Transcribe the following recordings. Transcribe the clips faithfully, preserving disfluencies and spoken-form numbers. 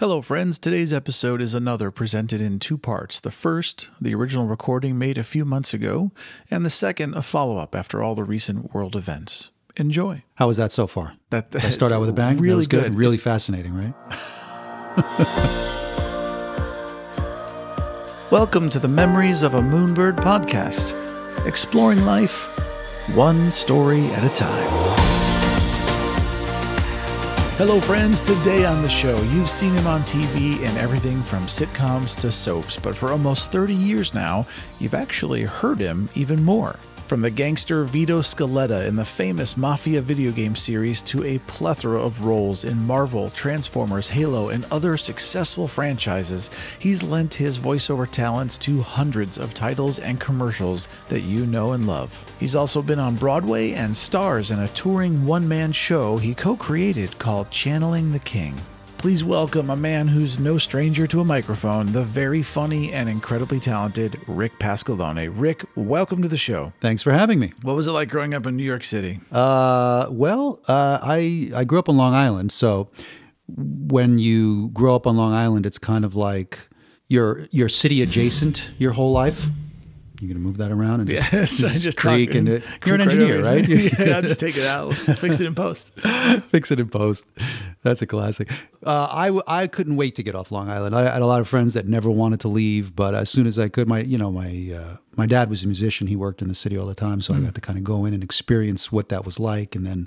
Hello friends, today's episode is another presented in two parts. The first, the original recording made a few months ago, and the second, a follow-up after all the recent world events. Enjoy. How was that so far? That, that I start out with a bang? Really that was good. good. Really fascinating, right? Welcome to the Memories of a Moonbird Podcast, exploring life, one story at a time. Hello friends, today on the show, you've seen him on T V in everything from sitcoms to soaps, but for almost thirty years now, you've actually heard him even more. From the gangster Vito Scaletta in the famous Mafia video game series to a plethora of roles in Marvel, Transformers, Halo, and other successful franchises, he's lent his voiceover talents to hundreds of titles and commercials that you know and love. He's also been on Broadway and stars in a touring one-man show he co-created called Channeling the King. Please welcome a man who's no stranger to a microphone, the very funny and incredibly talented Rick Pasqualone. Rick, welcome to the show. Thanks for having me. What was it like growing up in New York City? Uh, well, uh, I, I grew up on Long Island. So when you grow up on Long Island, it's kind of like you're, you're city adjacent your whole life. You're going to move that around and just, yes, just, I just creak into it. You're an engineer, right? Yeah, I'll just take it out. Fix it in post. Fix it in post. That's a classic. Uh, I, I couldn't wait to get off Long Island. I had a lot of friends that never wanted to leave, but as soon as I could, my, you know, my, uh, my dad was a musician. He worked in the city all the time. So mm. I got to kind of go in and experience what that was like. And then,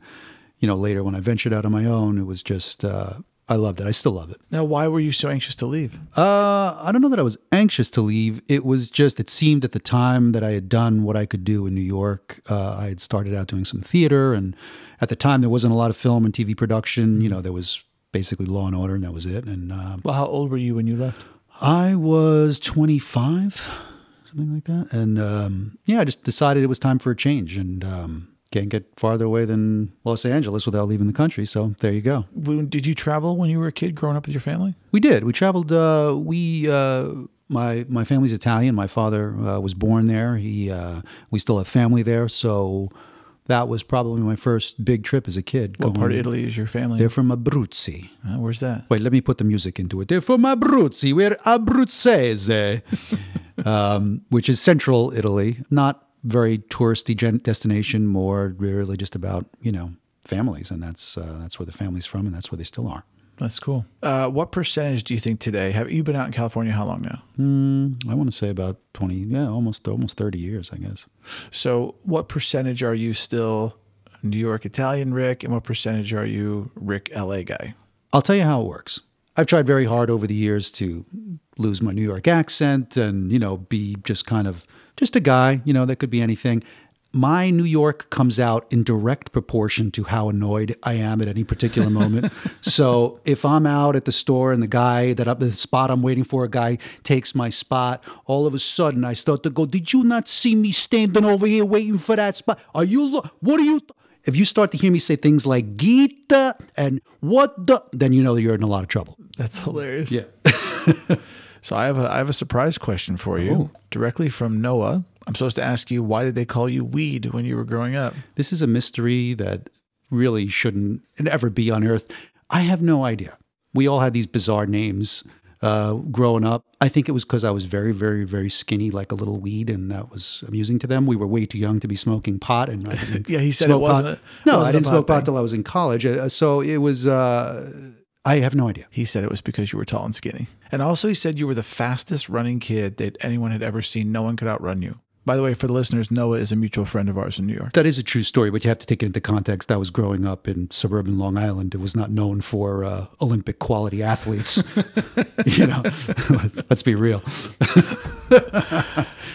you know, later when I ventured out on my own, it was just, uh, I loved it. I still love it. Now, why were you so anxious to leave? Uh, I don't know that I was anxious to leave. It was just, it seemed at the time that I had done what I could do in New York. Uh, I had started out doing some theater, and at the time there wasn't a lot of film and T V production. You know, there was basically Law and Order, and that was it. And uh, well, how old were you when you left? I was twenty-five, something like that. And um, yeah, I just decided it was time for a change, and um can't get farther away than Los Angeles without leaving the country. So there you go. Did you travel when you were a kid growing up with your family? We did. We traveled. Uh, we, uh, my, my family's Italian. My father uh, was born there. He, uh, we still have family there. So that was probably my first big trip as a kid. What part of Italy is your family? They're from Abruzzi. Uh, where's that? Wait, let me put the music into it. They're from Abruzzi. We're Abruzzese, um, which is central Italy. Not very touristy destination, more really just about, you know, families. And that's, uh, that's where the family's from, and that's where they still are. That's cool. Uh, what percentage do you think today? Have you been out in California how long now? Mm, I want to say about twenty, yeah, almost, almost thirty years, I guess. So what percentage are you still New York Italian Rick, and what percentage are you Rick L A guy? I'll tell you how it works. I've tried very hard over the years to lose my New York accent and, you know, be just kind of just a guy, you know, that could be anything. My New York comes out in direct proportion to how annoyed I am at any particular moment. So if I'm out at the store and the guy that up the spot I'm waiting for, a guy takes my spot, all of a sudden I start to go, did you not see me standing over here waiting for that spot? Are you, what are you? If you start to hear me say things like Gita and what the, then you know that you're in a lot of trouble. That's hilarious. Yeah. So I have a I have a surprise question for you. Ooh. Directly from Noah. I'm supposed to ask you, why did they call you Weed when you were growing up? This is a mystery that really shouldn't ever be unearthed. I have no idea. We all had these bizarre names uh, growing up. I think it was because I was very, very, very skinny, like a little weed, and that was amusing to them. We were way too young to be smoking pot, and I didn't yeah, he said it wasn't. A, no, wasn't I didn't smoke thing. pot till I was in college. Uh, so it was. Uh, I have no idea. He said it was because you were tall and skinny. And also he said you were the fastest running kid that anyone had ever seen. No one could outrun you. By the way, for the listeners, Noah is a mutual friend of ours in New York. That is a true story, but you have to take it into context. I was growing up in suburban Long Island. It was not known for uh, Olympic quality athletes. You know, let's, let's be real.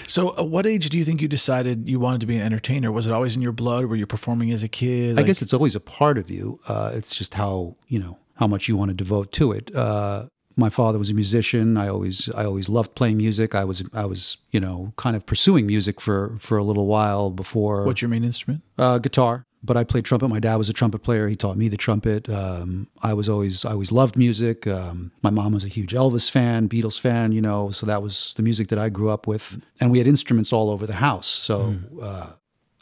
So at what age do you think you decided you wanted to be an entertainer? Was it always in your blood? Were you performing as a kid? Like I guess it's always a part of you. Uh, it's just how, you know, how much you want to devote to it. Uh, my father was a musician. I always, I always loved playing music. I was, I was, you know, kind of pursuing music for, for a little while before. What's your main instrument? Uh, guitar, but I played trumpet. My dad was a trumpet player. He taught me the trumpet. Um, I was always, I always loved music. Um, my mom was a huge Elvis fan, Beatles fan, you know, so that was the music that I grew up with. And we had instruments all over the house. So, mm. uh,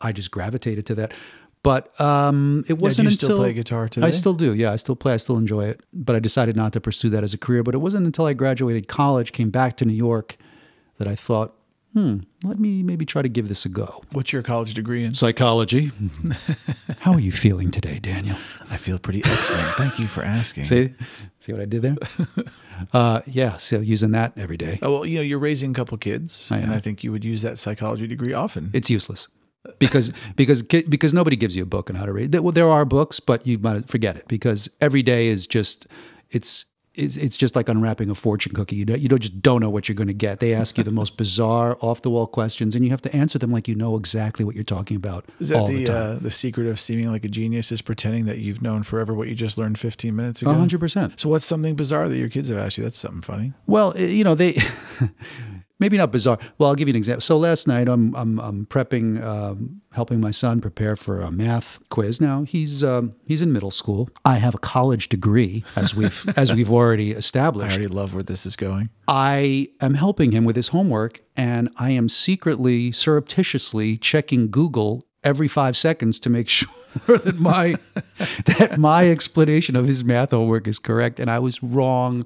I just gravitated to that. But um, it wasn't yeah, do you until still play guitar today? I still do. Yeah, I still play. I still enjoy it. But I decided not to pursue that as a career. But it wasn't until I graduated college, came back to New York, that I thought, hmm, let me maybe try to give this a go. What's your college degree in? Psychology. How are you feeling today, Daniel? I feel pretty excellent. Thank you for asking. See, see what I did there? Uh, yeah, so using that every day. Oh well, you know, you're raising a couple kids, I and I think you would use that psychology degree often. It's useless. because because because nobody gives you a book on how to read. Well, there are books, but you might forget it because every day is just it's it's it's just like unwrapping a fortune cookie. You don't, you don't just don't know what you're going to get. They ask you the most bizarre, off the wall questions, and you have to answer them like you know exactly what you're talking about. Is that all the the, uh, the secret of seeming like a genius is pretending that you've known forever what you just learned fifteen minutes ago? one hundred percent. So what's something bizarre that your kids have asked you? That's something funny. Well, you know they. Maybe not bizarre. Well, I'll give you an example. So last night, I'm I'm, I'm prepping, um, helping my son prepare for a math quiz. Now he's um, he's in middle school. I have a college degree, as we've as we've already established. I already love where this is going. I am helping him with his homework, and I am secretly, surreptitiously checking Google every five seconds to make sure that my that my explanation of his math homework is correct, and I was wrong.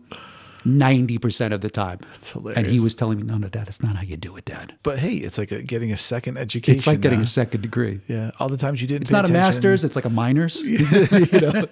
ninety percent of the time. That's hilarious. And he was telling me, no, no, Dad, that's not how you do it, Dad. But hey, it's like a, getting a second education. It's like getting uh, a second degree. Yeah. All the times you didn't It's not attention. a master's, it's like a minor's. you know?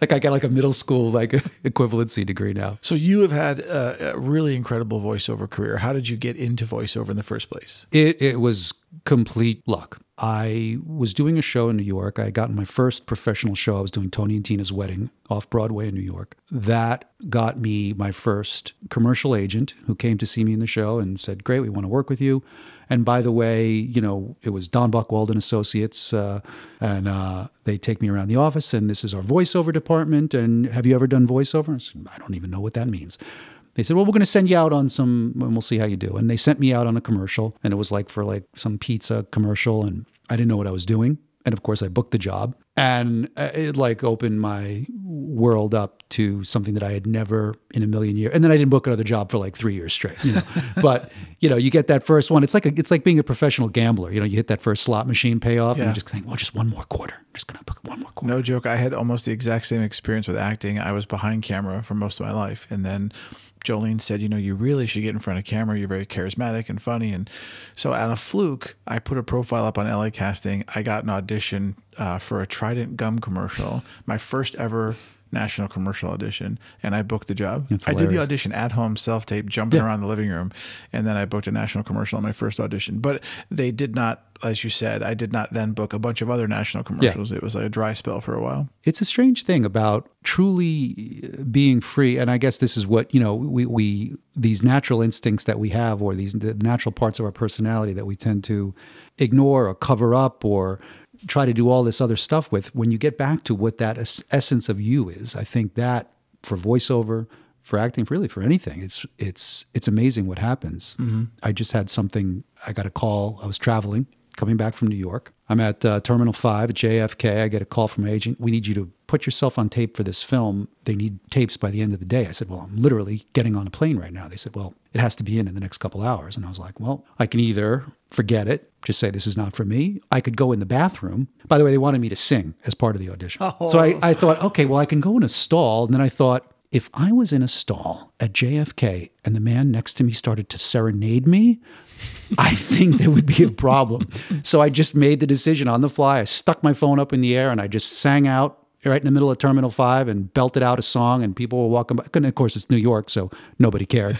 Like I got like a middle school like equivalency degree now. So you have had a, a really incredible voiceover career. How did you get into voiceover in the first place? It, it was complete luck. I was doing a show in New York. I had gotten my first professional show. I was doing Tony and Tina's Wedding off-Broadway in New York. That got me my first commercial agent who came to see me in the show and said, great, we want to work with you. And by the way, you know, it was Don Buckwald and Associates, uh, and uh, they take me around the office, and this is our voiceover department, and have you ever done voiceover? I said, I don't even know what that means. They said, well, we're going to send you out on some, and we'll see how you do. And they sent me out on a commercial, and it was like for like some pizza commercial, and I didn't know what I was doing. And of course, I booked the job, and it like opened my world up to something that I had never in a million years. And then I didn't book another job for like three years straight. You know? But you know, you get that first one. It's like a, it's like being a professional gambler. You know, you hit that first slot machine payoff, yeah. and you just think, well, just one more quarter. I'm just gonna book one more quarter. No joke. I had almost the exact same experience with acting. I was behind camera for most of my life, and then Jolene said, you know, you really should get in front of camera. You're very charismatic and funny. And so on a fluke, I put a profile up on L A Casting. I got an audition uh, for a Trident gum commercial, my first ever national commercial audition, and I booked the job. I did the audition at home, self-tape, jumping yeah. around the living room, and then I booked a national commercial on my first audition. But they did not, as you said, I did not then book a bunch of other national commercials. Yeah. It was like a dry spell for a while. It's a strange thing about truly being free, and I guess this is what, you know, we, we these natural instincts that we have, or these the natural parts of our personality that we tend to ignore or cover up or try to do all this other stuff with, when you get back to what that es essence of you is, I think that for voiceover, for acting, really for anything, it's it's it's amazing what happens. Mm-hmm. I just had something, I got a call, I was traveling, coming back from New York. I'm at uh, Terminal five at J F K. I get a call from my agent, we need you to put yourself on tape for this film. They need tapes by the end of the day. I said, well, I'm literally getting on a plane right now. They said, well, it has to be in in the next couple hours. And I was like, well, I can either forget it, just say this is not for me. I could go in the bathroom. By the way, they wanted me to sing as part of the audition. Oh. So I, I thought, okay, well, I can go in a stall. And then I thought, if I was in a stall at J F K and the man next to me started to serenade me, I think there would be a problem. So I just made the decision on the fly. I stuck my phone up in the air and I just sang out right in the middle of Terminal five and belted out a song, and people were walking by. And of course, it's New York, so nobody cared.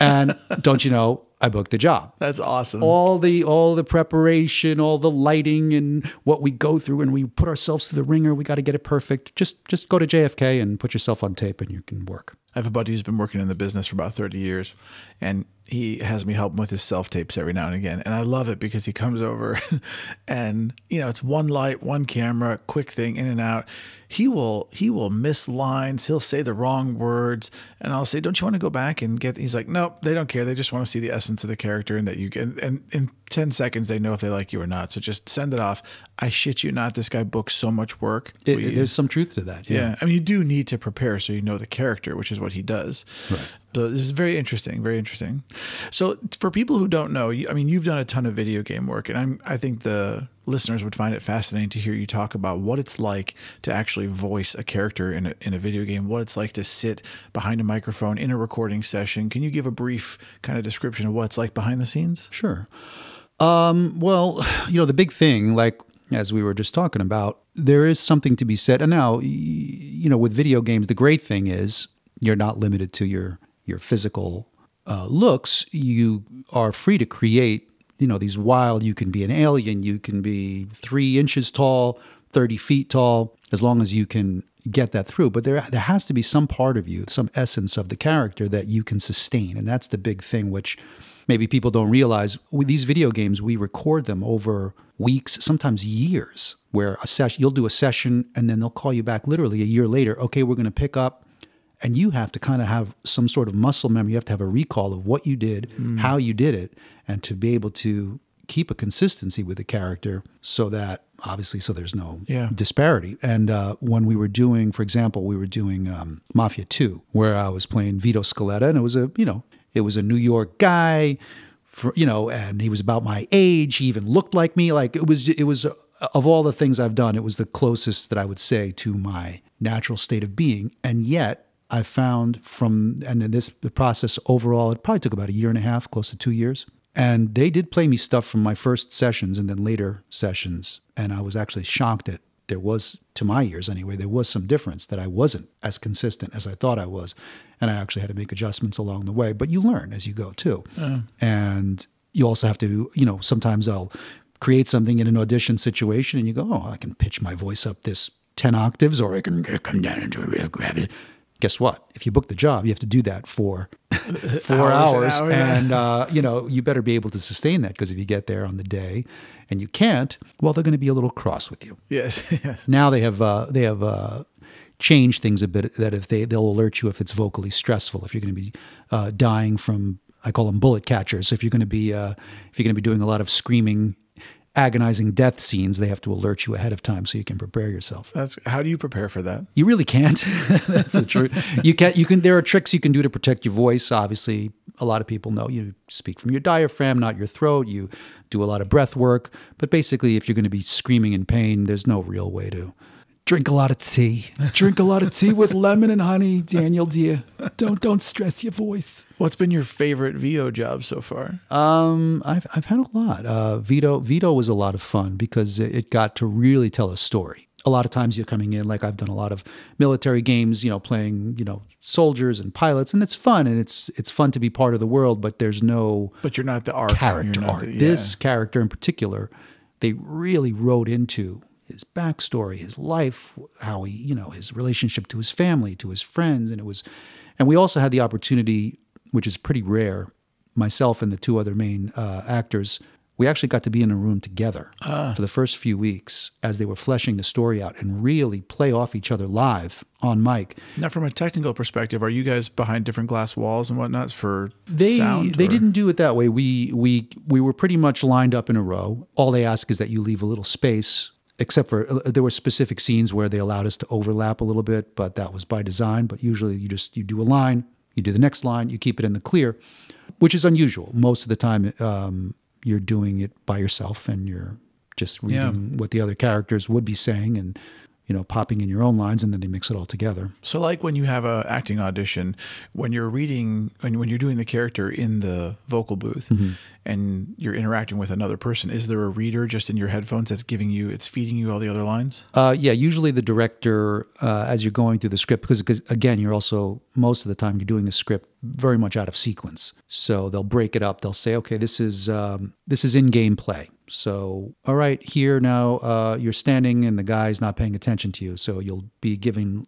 And don't you know, I booked the job. That's awesome. All the all the preparation, all the lighting, and what we go through, and we put ourselves through the ringer. We got to get it perfect. Just just go to J F K and put yourself on tape, and you can work. I have a buddy who's been working in the business for about thirty years, and he has me help him with his self-tapes every now and again. And I love it because he comes over and, you know, it's one light, one camera, quick thing, in and out. He will he will miss lines. He'll say the wrong words. And I'll say, don't you want to go back and get... He's like, nope, they don't care. They just want to see the essence of the character, and that you can... And in ten seconds, they know if they like you or not. So just send it off. I shit you not, this guy books so much work. It, we, there's some truth to that. Yeah. yeah. I mean, you do need to prepare so you know the character, which is what he does. Right. So this is very interesting, very interesting. So for people who don't know, I mean, you've done a ton of video game work, and I'm, I think the listeners would find it fascinating to hear you talk about what it's like to actually voice a character in a, in a video game, what it's like to sit behind a microphone in a recording session. Can you give a brief kind of description of what it's like behind the scenes? Sure. Um, well, you know, the big thing, like as we were just talking about, there is something to be said. And now, you know, with video games, the great thing is you're not limited to your your physical uh, looks. You are free to create, you know, these wild, you can be an alien, you can be three inches tall, thirty feet tall, as long as you can get that through. But there, there has to be some part of you, some essence of the character that you can sustain. And that's the big thing, which maybe people don't realize. With these video games, we record them over weeks, sometimes years, where a session, you'll do a session and then they'll call you back literally a year later. Okay, we're going to pick up. And you have to kind of have some sort of muscle memory. You have to have a recall of what you did, mm. how you did it, and to be able to keep a consistency with the character so that, obviously, so there's no yeah. disparity. And uh, when we were doing, for example, we were doing um, Mafia two, where I was playing Vito Scaletta, and it was a, you know, it was a New York guy, for, you know, and he was about my age. He even looked like me. Like it was, it was, of all the things I've done, it was the closest that I would say to my natural state of being. And yet, I found from, and in this the process overall, it probably took about a year and a half, close to two years. And they did play me stuff from my first sessions and then later sessions. And I was actually shocked that there was, to my ears anyway, there was some difference, that I wasn't as consistent as I thought I was. And I actually had to make adjustments along the way. But you learn as you go too. Uh. And you also have to, you know, sometimes I'll create something in an audition situation and you go, oh, I can pitch my voice up this ten octaves, or I can come down into a real gravity. Guess what? If you book the job, you have to do that for four hours. hours. An hour, yeah. And, uh, you know, you better be able to sustain that, because if you get there on the day and you can't, well, they're going to be a little cross with you. Yes. yes. Now they have, uh, they have uh, changed things a bit, that if they, they'll alert you if it's vocally stressful, if you're going to be uh, dying from, I call them bullet catchers. If you're going to be, uh, if you're going to be doing a lot of screaming, agonizing death scenes, they have to alert you ahead of time so you can prepare yourself. That's, how do you prepare for that? You really can't. That's the truth. You can't, you can, there are tricks you can do to protect your voice. Obviously, a lot of people know you speak from your diaphragm, not your throat. You do a lot of breath work. But basically, if you're going to be screaming in pain, there's no real way to. Drink a lot of tea. Drink a lot of tea with lemon and honey, Daniel, dear. Don't don't stress your voice. What's been your favorite Vito job so far? Um, I've I've had a lot. Uh, Vito Vito was a lot of fun because it got to really tell a story. A lot of times you're coming in, like I've done a lot of military games, you know, playing, you know, soldiers and pilots, and it's fun, and it's it's fun to be part of the world, but there's no. But you're not the art character. Art. The, yeah. This character in particular, they really wrote into his backstory, his life, how he, you know, his relationship to his family, to his friends. And it was, and we also had the opportunity, which is pretty rare, myself and the two other main uh, actors, we actually got to be in a room together uh. for the first few weeks as they were fleshing the story out and really play off each other live on mic. Now, from a technical perspective, are you guys behind different glass walls and whatnot for they, sound? They or? didn't do it that way. We, we, we were pretty much lined up in a row. All they ask is that you leave a little space, except for uh, there were specific scenes where they allowed us to overlap a little bit, but that was by design. But usually you just, you do a line, you do the next line, you keep it in the clear, which is unusual. Most of the time um, you're doing it by yourself and you're just reading yeah. what the other characters would be saying and, you know, popping in your own lines, and then they mix it all together. So like when you have a acting audition, when you're reading, when, when you're doing the character in the vocal booth, mm-hmm. and you're interacting with another person, is there a reader just in your headphones that's giving you, it's feeding you all the other lines? Uh, yeah, usually the director, uh, as you're going through the script, because, because again, you're also, most of the time, you're doing the script very much out of sequence. So they'll break it up. They'll say, okay, this is, um, this is in-game play. So, all right, here now, uh, you're standing and the guy's not paying attention to you. So you'll be giving,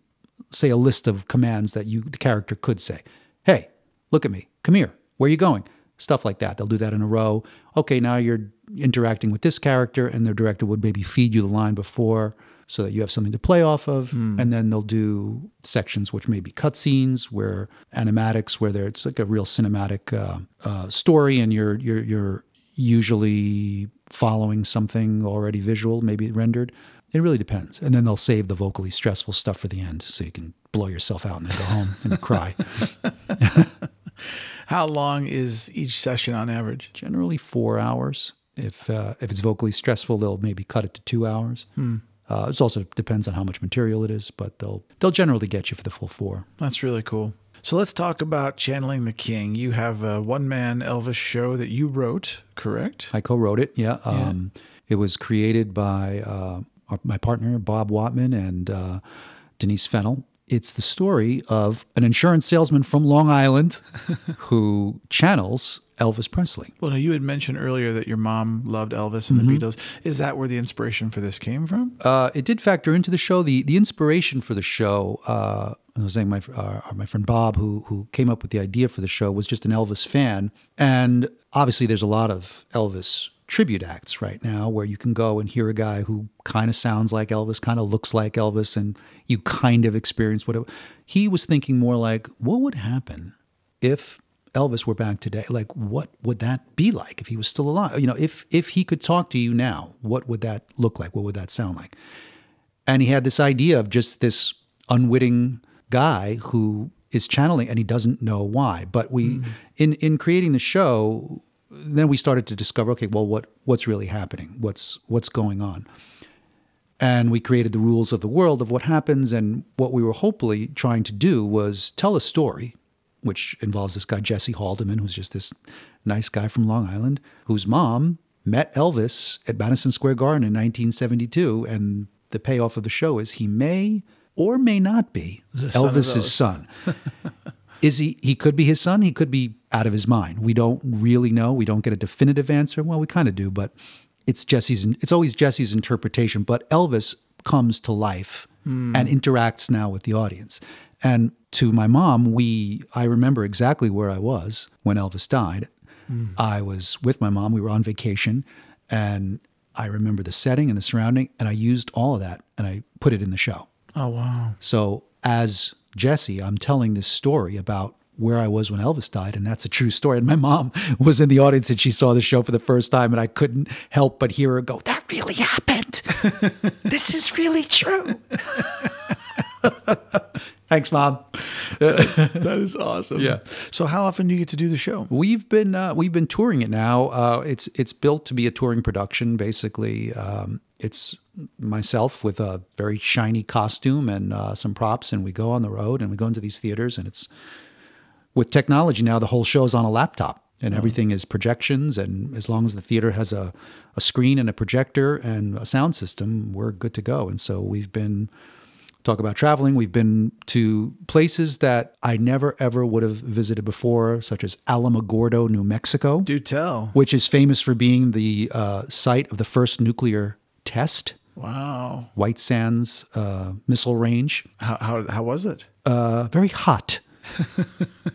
say, a list of commands that you, the character could say. Hey, look at me. Come here. Where are you going? Stuff like that. They'll do that in a row. Okay, now you're interacting with this character, and their director would maybe feed you the line before so that you have something to play off of. Mm. And then they'll do sections which may be cutscenes, where animatics, where there it's like a real cinematic uh, uh, story, and you're you're you're usually following something already visual, maybe rendered. It really depends. And then they'll save the vocally stressful stuff for the end, so you can blow yourself out and then go home and cry. How long is each session on average? Generally four hours. If uh, if it's vocally stressful, they'll maybe cut it to two hours. Hmm. Uh, it also depends on how much material it is, but they'll they'll generally get you for the full four. That's really cool. So let's talk about Channeling the King. You have a one-man Elvis show that you wrote, correct? I co-wrote it, yeah. yeah. Um, it was created by uh, our, my partner, Bob Wattman, and uh, Denise Fennell. It's the story of an insurance salesman from Long Island who channels Elvis Presley. Well, now you had mentioned earlier that your mom loved Elvis and mm-hmm. the Beatles. Is that where the inspiration for this came from? Uh, it did factor into the show. The the inspiration for the show, uh, I was saying my uh, my friend Bob, who who came up with the idea for the show, was just an Elvis fan. And obviously there's a lot of Elvis tribute acts right now where you can go and hear a guy who kind of sounds like Elvis, kind of looks like Elvis, and you kind of experience whatever. He was thinking more like, what would happen if Elvis were back today? Like, what would that be like if he was still alive? You know, if if he could talk to you now, what would that look like? What would that sound like? And he had this idea of just this unwitting guy who is channeling, and he doesn't know why. But we, mm-hmm. in in creating the show, then we started to discover, okay, well, what what's really happening? What's what's going on? And we created the rules of the world of what happens. And what we were hopefully trying to do was tell a story, which involves this guy, Jesse Haldeman, who's just this nice guy from Long Island, whose mom met Elvis at Madison Square Garden in nineteen seventy-two. And the payoff of the show is he may or may not be the Elvis's son. son. Is he, he could be his son, he could be out of his mind. We don't really know. We don't get a definitive answer. Well, we kind of do, but it's Jesse's, it's always Jesse's interpretation, but Elvis comes to life mm. and interacts now with the audience. And to my mom, we, I remember exactly where I was when Elvis died. Mm. I was with my mom, we were on vacation, and I remember the setting and the surrounding, and I used all of that and I put it in the show. Oh, wow. So as Jesse, I'm telling this story about where I was when Elvis died, and that's a true story. And my mom was in the audience, and she saw the show for the first time, and I couldn't help but hear her go, "That really happened. This is really true." Thanks, Mom. That is awesome. Yeah. So, how often do you get to do the show? We've been uh, we've been touring it now. Uh, it's it's built to be a touring production, basically. Um, it's myself with a very shiny costume and uh, some props, and we go on the road and we go into these theaters, and it's with technology now, the whole show is on a laptop and everything is projections, and as long as the theater has a, a screen and a projector and a sound system, we're good to go. And so we've been, talk about traveling, we've been to places that I never ever would have visited before, such as Alamogordo, New Mexico. Do tell. Which is famous for being the uh, site of the first nuclear test. Wow. White Sands uh, missile range. How, how, how was it? Uh, very hot.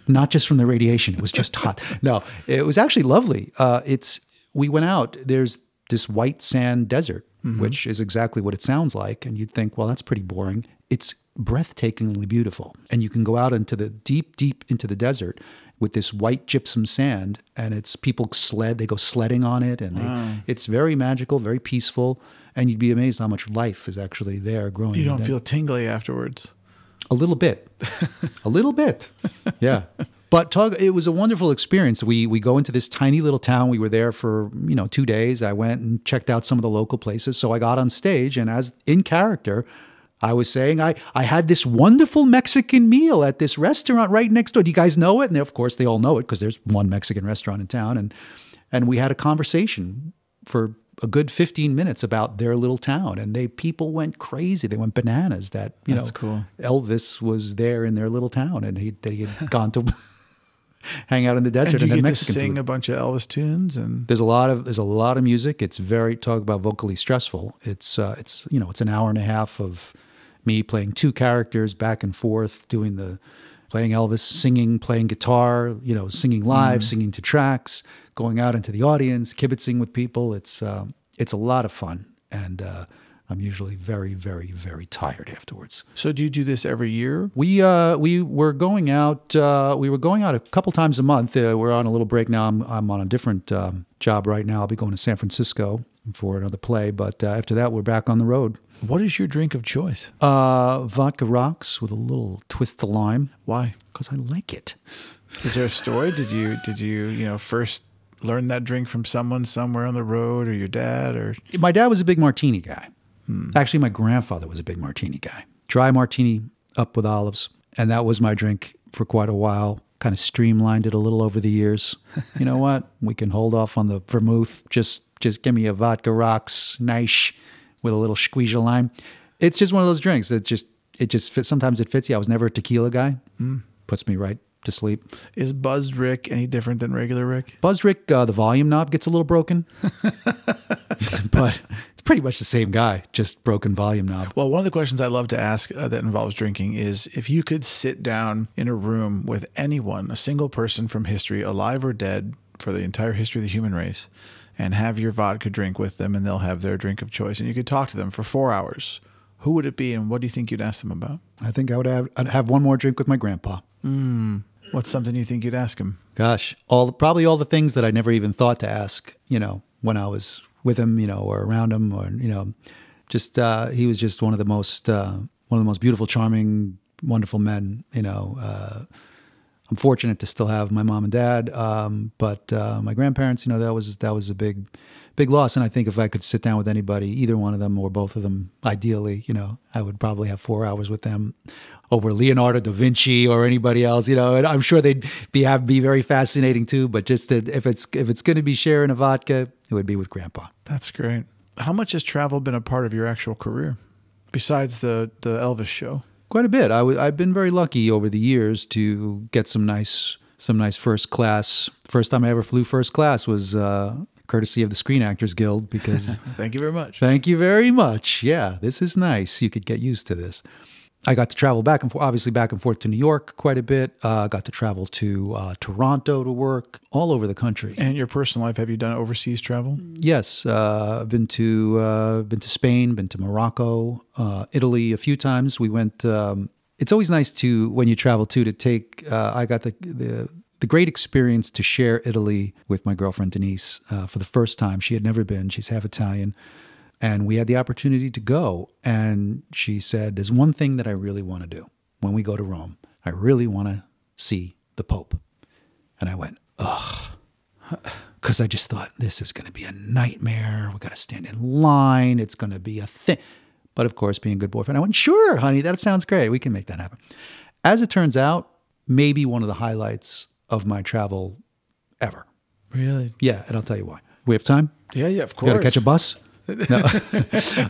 Not just from the radiation. It was just hot. No, it was actually lovely. Uh, it's we went out. There's this white sand desert, mm-hmm. which is exactly what it sounds like. And you'd think, well, that's pretty boring. It's breathtakingly beautiful. And you can go out into the deep, deep into the desert with this white gypsum sand. And it's people sled. They go sledding on it. And wow. they, it's very magical, very peaceful. And you'd be amazed how much life is actually there growing. You don't feel tingly afterwards? A little bit. A little bit. Yeah. But talk, it was a wonderful experience. We we go into this tiny little town. We were there for, you know, two days. I went and checked out some of the local places. So I got on stage, and as in character, I was saying, I, I had this wonderful Mexican meal at this restaurant right next door. Do you guys know it? And of course, they all know it because there's one Mexican restaurant in town. And, and we had a conversation for a good fifteen minutes about their little town, and they people went crazy. They went bananas that, you That's know, cool. Elvis was there in their little town, and he, that he had gone to hang out in the desert. And, and you get Mexican to sing food. A bunch of Elvis tunes, and there's a lot of there's a lot of music. It's very talk about vocally stressful. It's uh, it's you know it's an hour and a half of me playing two characters back and forth, doing the playing Elvis, singing, playing guitar, you know, singing live, mm. singing to tracks, going out into the audience, kibitzing with people. It's um, it's a lot of fun, and uh, I'm usually very, very, very tired afterwards. So, do you do this every year? We uh, we were going out. Uh, we were going out a couple times a month. Uh, we're on a little break now. I'm I'm on a different um, job right now. I'll be going to San Francisco for another play. But uh, after that, we're back on the road. What is your drink of choice? Uh, vodka rocks with a little twist of lime. Why? Because I like it. Is there a story? Did you, did you, you know, first learn that drink from someone somewhere on the road, or your dad? Or my dad was a big martini guy. Hmm. Actually, my grandfather was a big martini guy. Dry martini up with olives. And that was my drink for quite a while. Kind of streamlined it a little over the years. You know what? We can hold off on the vermouth. Just just give me a vodka rocks, nice, with a little squeeze of lime. It's just one of those drinks. It just it just fits. Sometimes it fits you. I was never a tequila guy. Mm. Puts me right to sleep. Is Buzzed Rick any different than regular Rick? Buzzed Rick, uh, the volume knob gets a little broken. But it's pretty much the same guy, just broken volume knob. Well, one of the questions I love to ask uh, that involves drinking is, if you could sit down in a room with anyone, a single person from history, alive or dead, for the entire history of the human race, and have your vodka drink with them, and they'll have their drink of choice, and you could talk to them for four hours, who would it be, and what do you think you'd ask them about? I think I would have, I'd have one more drink with my grandpa. Mm. What's something you think you'd ask him? Gosh, all probably all the things that I never even thought to ask, you know, when I was with him, you know, or around him, or, you know, just, uh, he was just one of the most, uh, one of the most beautiful, charming, wonderful men, you know. Uh, I'm fortunate to still have my mom and dad, um, but uh, my grandparents, you know, that was, that was a big, big loss. And I think if I could sit down with anybody, either one of them or both of them, ideally, you know, I would probably have four hours with them over Leonardo da Vinci or anybody else, you know. And I'm sure they'd be have, be very fascinating too. But just that if it's if it's going to be sharing a vodka, it would be with Grandpa. That's great. How much has travel been a part of your actual career, besides the the Elvis show? Quite a bit. I w I've been very lucky over the years to get some nice, some nice first class. First time I ever flew first class was uh, courtesy of the Screen Actors Guild, because... Thank you very much. Thank you very much. Yeah, this is nice. You could get used to this. I got to travel back and forth, obviously back and forth to New York quite a bit. I uh, got to travel to uh, Toronto to work, all over the country. And your personal life, have you done overseas travel? Yes, uh, I've been to uh, been to Spain, been to Morocco, uh, Italy a few times. We went. Um, it's always nice to, when you travel too, to take. Uh, I got the, the the great experience to share Italy with my girlfriend Denise uh, for the first time. She had never been. She's half Italian. And we had the opportunity to go. And she said, there's one thing that I really want to do when we go to Rome. I really want to see the Pope. And I went, ugh. Because I just thought, this is going to be a nightmare. We've got to stand in line. It's going to be a thing. But of course, being a good boyfriend, I went, sure, honey, that sounds great. We can make that happen. As it turns out, maybe one of the highlights of my travel ever. Really? Yeah, and I'll tell you why. We have time? Yeah, yeah, of course. You got to catch a bus? No.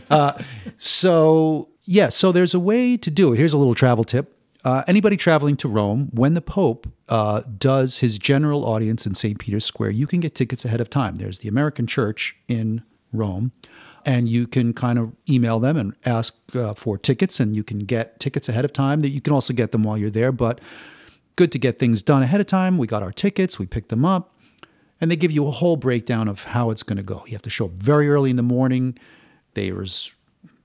uh, so, yeah, so there's a way to do it. Here's a little travel tip. Uh, anybody traveling to Rome, when the Pope uh, does his general audience in Saint Peter's Square, you can get tickets ahead of time. There's the American Church in Rome, and you can kind of email them and ask uh, for tickets, and you can get tickets ahead of time. That you can also get them while you're there, but good to get things done ahead of time. We got our tickets. We picked them up. And they give you a whole breakdown of how it's going to go. You have to show up very early in the morning. There's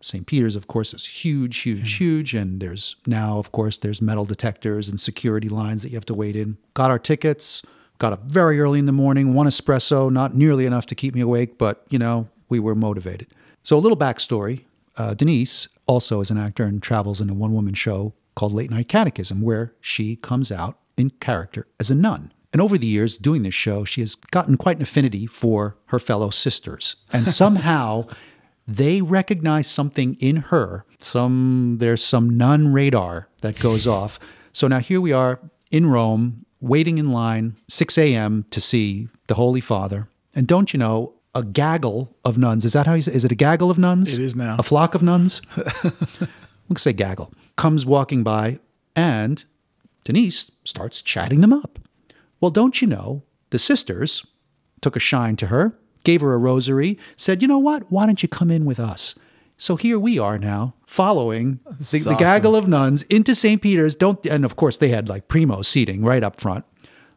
Saint Peter's, of course, is huge, huge, yeah. huge. And there's now, of course, there's metal detectors and security lines that you have to wait in. Got our tickets, got up very early in the morning, one espresso, not nearly enough to keep me awake, but, you know, we were motivated. So a little backstory. Uh, Denise also is an actor and travels in a one-woman show called Late Night Catechism, where she comes out in character as a nun. And over the years, doing this show, she has gotten quite an affinity for her fellow sisters. And somehow, they recognize something in her. Some There's some nun radar that goes off. So now here we are in Rome, waiting in line, six A M to see the Holy Father. And don't you know, a gaggle of nuns. Is that how you say it? Is it a gaggle of nuns? It is now. A flock of nuns? We'll say gaggle. Comes walking by, and Denise starts chatting them up. Well, don't you know, the sisters took a shine to her, gave her a rosary, said, you know what, why don't you come in with us? So here we are now, following the, awesome. the gaggle of nuns into Saint Peter's. Don't, and of course, they had like primo seating right up front.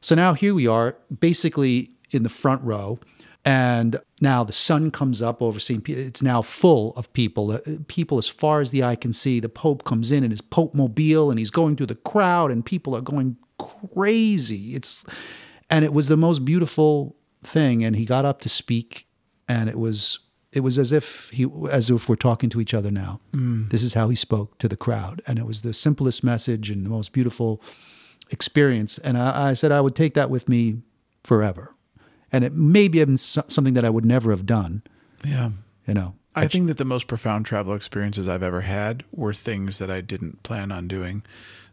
So now here we are, basically in the front row. And now the sun comes up over Saint Peter's. It's now full of people, people as far as the eye can see. The Pope comes in in his Pope mobile, and he's going through the crowd, and people are going crazy. It's and it was the most beautiful thing. And he got up to speak, and it was it was as if he, as if we're talking to each other now. Mm. This is how he spoke to the crowd, and it was the simplest message and the most beautiful experience. And I, I said I would take that with me forever, and it may be something that I would never have done. Yeah, you know. I, I think that the most profound travel experiences I've ever had were things that I didn't plan on doing.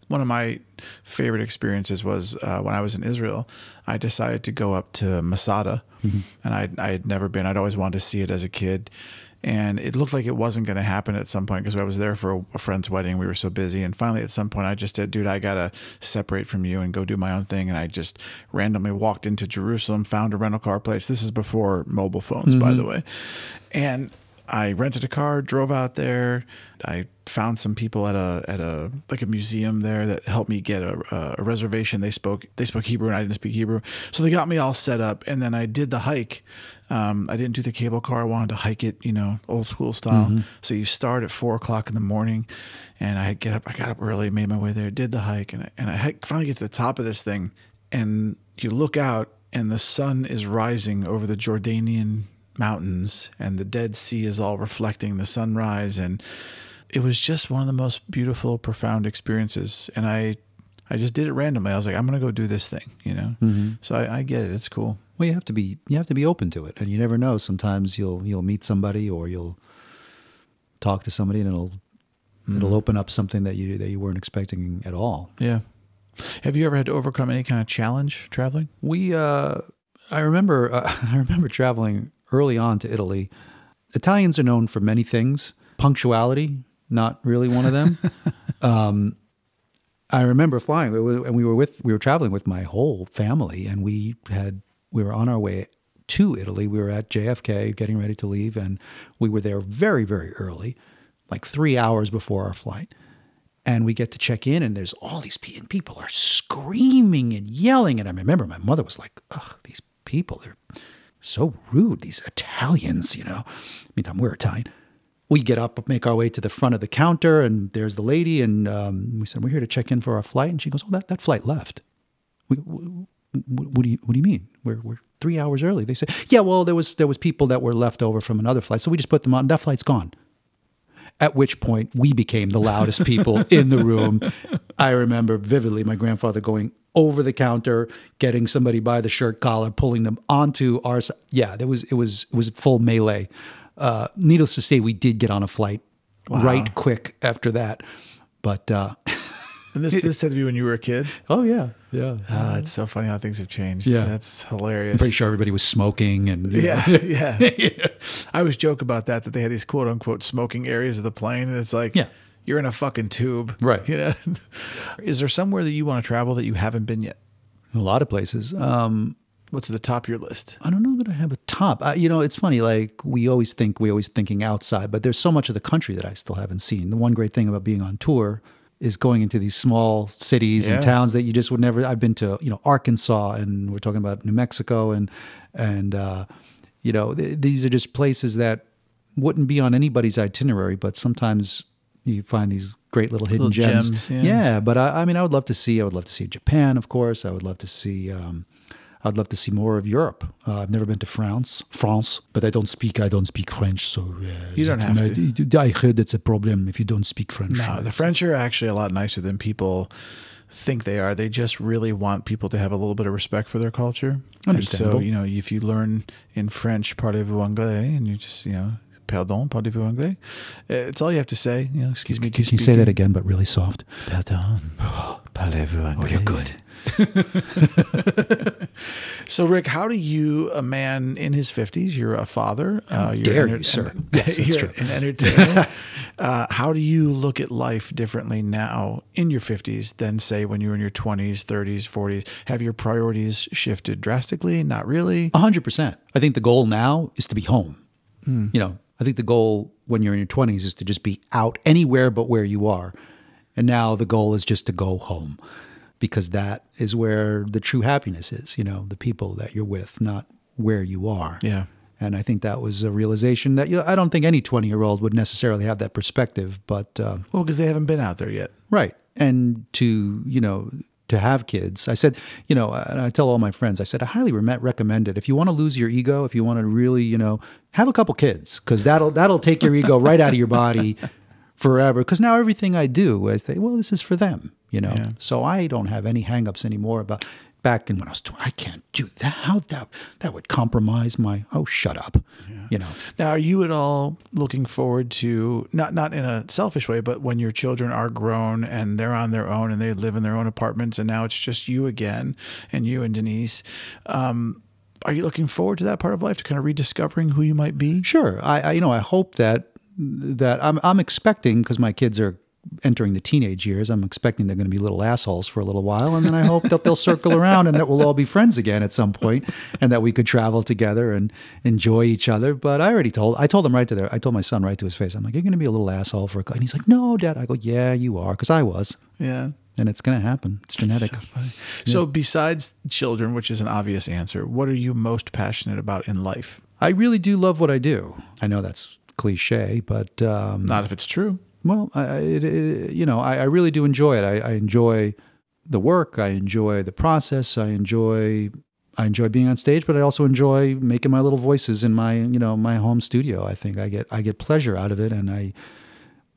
One of my favorite experiences was uh, when I was in Israel, I decided to go up to Masada, mm-hmm. and I, I had never been. I'd always wanted to see it as a kid, and it looked like it wasn't going to happen at some point because I was there for a, a friend's wedding. We were so busy, and finally at some point I just said, dude, I got to separate from you and go do my own thing, and I just randomly walked into Jerusalem, found a rental car place. This is before mobile phones, mm-hmm. by the way, and I rented a car, drove out there. I found some people at a at a like a museum there that helped me get a, a reservation. They spoke they spoke Hebrew and I didn't speak Hebrew, so they got me all set up. And then I did the hike. Um, I didn't do the cable car. I wanted to hike it, you know, old school style. Mm-hmm. So you start at four o'clock in the morning, and I get up. I got up early, made my way there, did the hike, and I, and I finally get to the top of this thing, and you look out, and the sun is rising over the Jordanian mountains, and the Dead Sea is all reflecting the sunrise, and it was just one of the most beautiful, profound experiences. And I I just did it randomly. I was like, I'm gonna go do this thing, you know. Mm-hmm. So I, I get it, it's cool. Well, you have to be you have to be open to it, and you never know. Sometimes you'll you'll meet somebody or you'll talk to somebody and it'll mm-hmm. it'll open up something that you that you weren't expecting at all. Yeah. Have you ever had to overcome any kind of challenge traveling? We uh I remember uh, I remember traveling early on to Italy. Italians are known for many things. Punctuality, not really one of them. um, I remember flying, and we were with we were traveling with my whole family, and we had we were on our way to Italy. We were at J F K, getting ready to leave, and we were there very very early, like three hours before our flight. And we get to check in, and there's all these people, and people are screaming and yelling. And I remember my mother was like, "Ugh, these people are so rude, these Italians, you know." Meantime, we're Italian. We get up, make our way to the front of the counter, and there's the lady, and um, we said, "We're here to check in for our flight." And she goes, "Oh, that, that flight left." We, we, what do you What do you mean? We're we're three hours early. They said, "Yeah, well, there was there was people that were left over from another flight, so we just put them on. That flight's gone." At which point, we became the loudest people in the room. I remember vividly my grandfather going over the counter, getting somebody by the shirt collar, pulling them onto our side. Yeah, there was, it was, it was full melee. Uh, needless to say, we did get on a flight wow. right quick after that. But, uh, and this, this had to be when you were a kid? Oh yeah. Yeah. Uh, it's so funny how things have changed. Yeah. That's hilarious. I'm pretty sure everybody was smoking and yeah. Yeah. yeah. I always joke about that, that they had these quote unquote smoking areas of the plane. And it's like, yeah, you're in a fucking tube. Right. You know? Is there somewhere that you want to travel that you haven't been yet? A lot of places. Um, What's at the top of your list? I don't know that I have a top. I, you know, it's funny, like we always think, we're always thinking outside, but there's so much of the country that I still haven't seen. The one great thing about being on tour is going into these small cities yeah. and towns that you just would never, I've been to, you know, Arkansas, and we're talking about New Mexico, and, and uh, you know, th these are just places that wouldn't be on anybody's itinerary, but sometimes you find these great little hidden little gems. gems yeah. yeah, but I, I mean, I would love to see, I would love to see Japan, of course. I would love to see, um, I'd love to see more of Europe. Uh, I've never been to France, France, but I don't speak. I don't speak French, so uh, you don't have to. I heard it's a problem if you don't speak French. No, the French are actually a lot nicer than people think they are. They just really want people to have a little bit of respect for their culture. Understandable. And so, you know, if you learn in French, parlez-vous anglais, and you just, you know, pardon, parlez-vous anglais? It's all you have to say. You know, excuse me. Can you say that again, but really soft? Pardon, parlez-vous anglais? Oh, you're good. So, Rick, how do you, a man in his fifties, you're a father, uh, you're dare you, sir? Yes, that's true. An entertainer. uh, how do you look at life differently now in your fifties than, say, when you were in your twenties, thirties, forties? Have your priorities shifted drastically? Not really. A hundred percent. I think the goal now is to be home. Hmm. You know, I think the goal when you're in your twenties is to just be out anywhere but where you are, and now the goal is just to go home. Because that is where the true happiness is, you know, the people that you're with, not where you are. Yeah. And I think that was a realization that, you know, I don't think any twenty-year-old would necessarily have that perspective, but... Uh, well, because they haven't been out there yet. Right. And to, you know, to have kids. I said, you know, and I tell all my friends, I said, I highly recommend it. If you want to lose your ego, if you want to really, you know, have a couple kids, because that'll, that'll take your ego right out of your body forever. Because now everything I do, I say, well, this is for them, you know. Yeah. So I don't have any hangups anymore about back in when I was twenty. I can't do that. How that, that would compromise my, oh, shut up, yeah. you know. Now, are you at all looking forward to, not, not in a selfish way, but when your children are grown and they're on their own and they live in their own apartments and now it's just you again and you and Denise, um, are you looking forward to that part of life, to kind of rediscovering who you might be? Sure. I, I you know, I hope that, that I'm, I'm expecting, because my kids are entering the teenage years, I'm expecting they're going to be little assholes for a little while, and then I hope that they'll circle around and that we'll all be friends again at some point, and that we could travel together and enjoy each other. But I already told, I told them right to their, I told my son right to his face, I'm like, you're going to be a little asshole for a couple, and he's like, no, Dad. I go, yeah, you are, because I was. Yeah. And it's going to happen. It's genetic. So, yeah. So besides children, which is an obvious answer, what are you most passionate about in life? I really do love what I do. I know that's cliche, but um, not if it's true. Well, I, it, it, you know, I, I really do enjoy it. I, I enjoy the work. I enjoy the process. I enjoy, I enjoy being on stage, but I also enjoy making my little voices in my, you know, my home studio. I think I get, I get pleasure out of it, and I,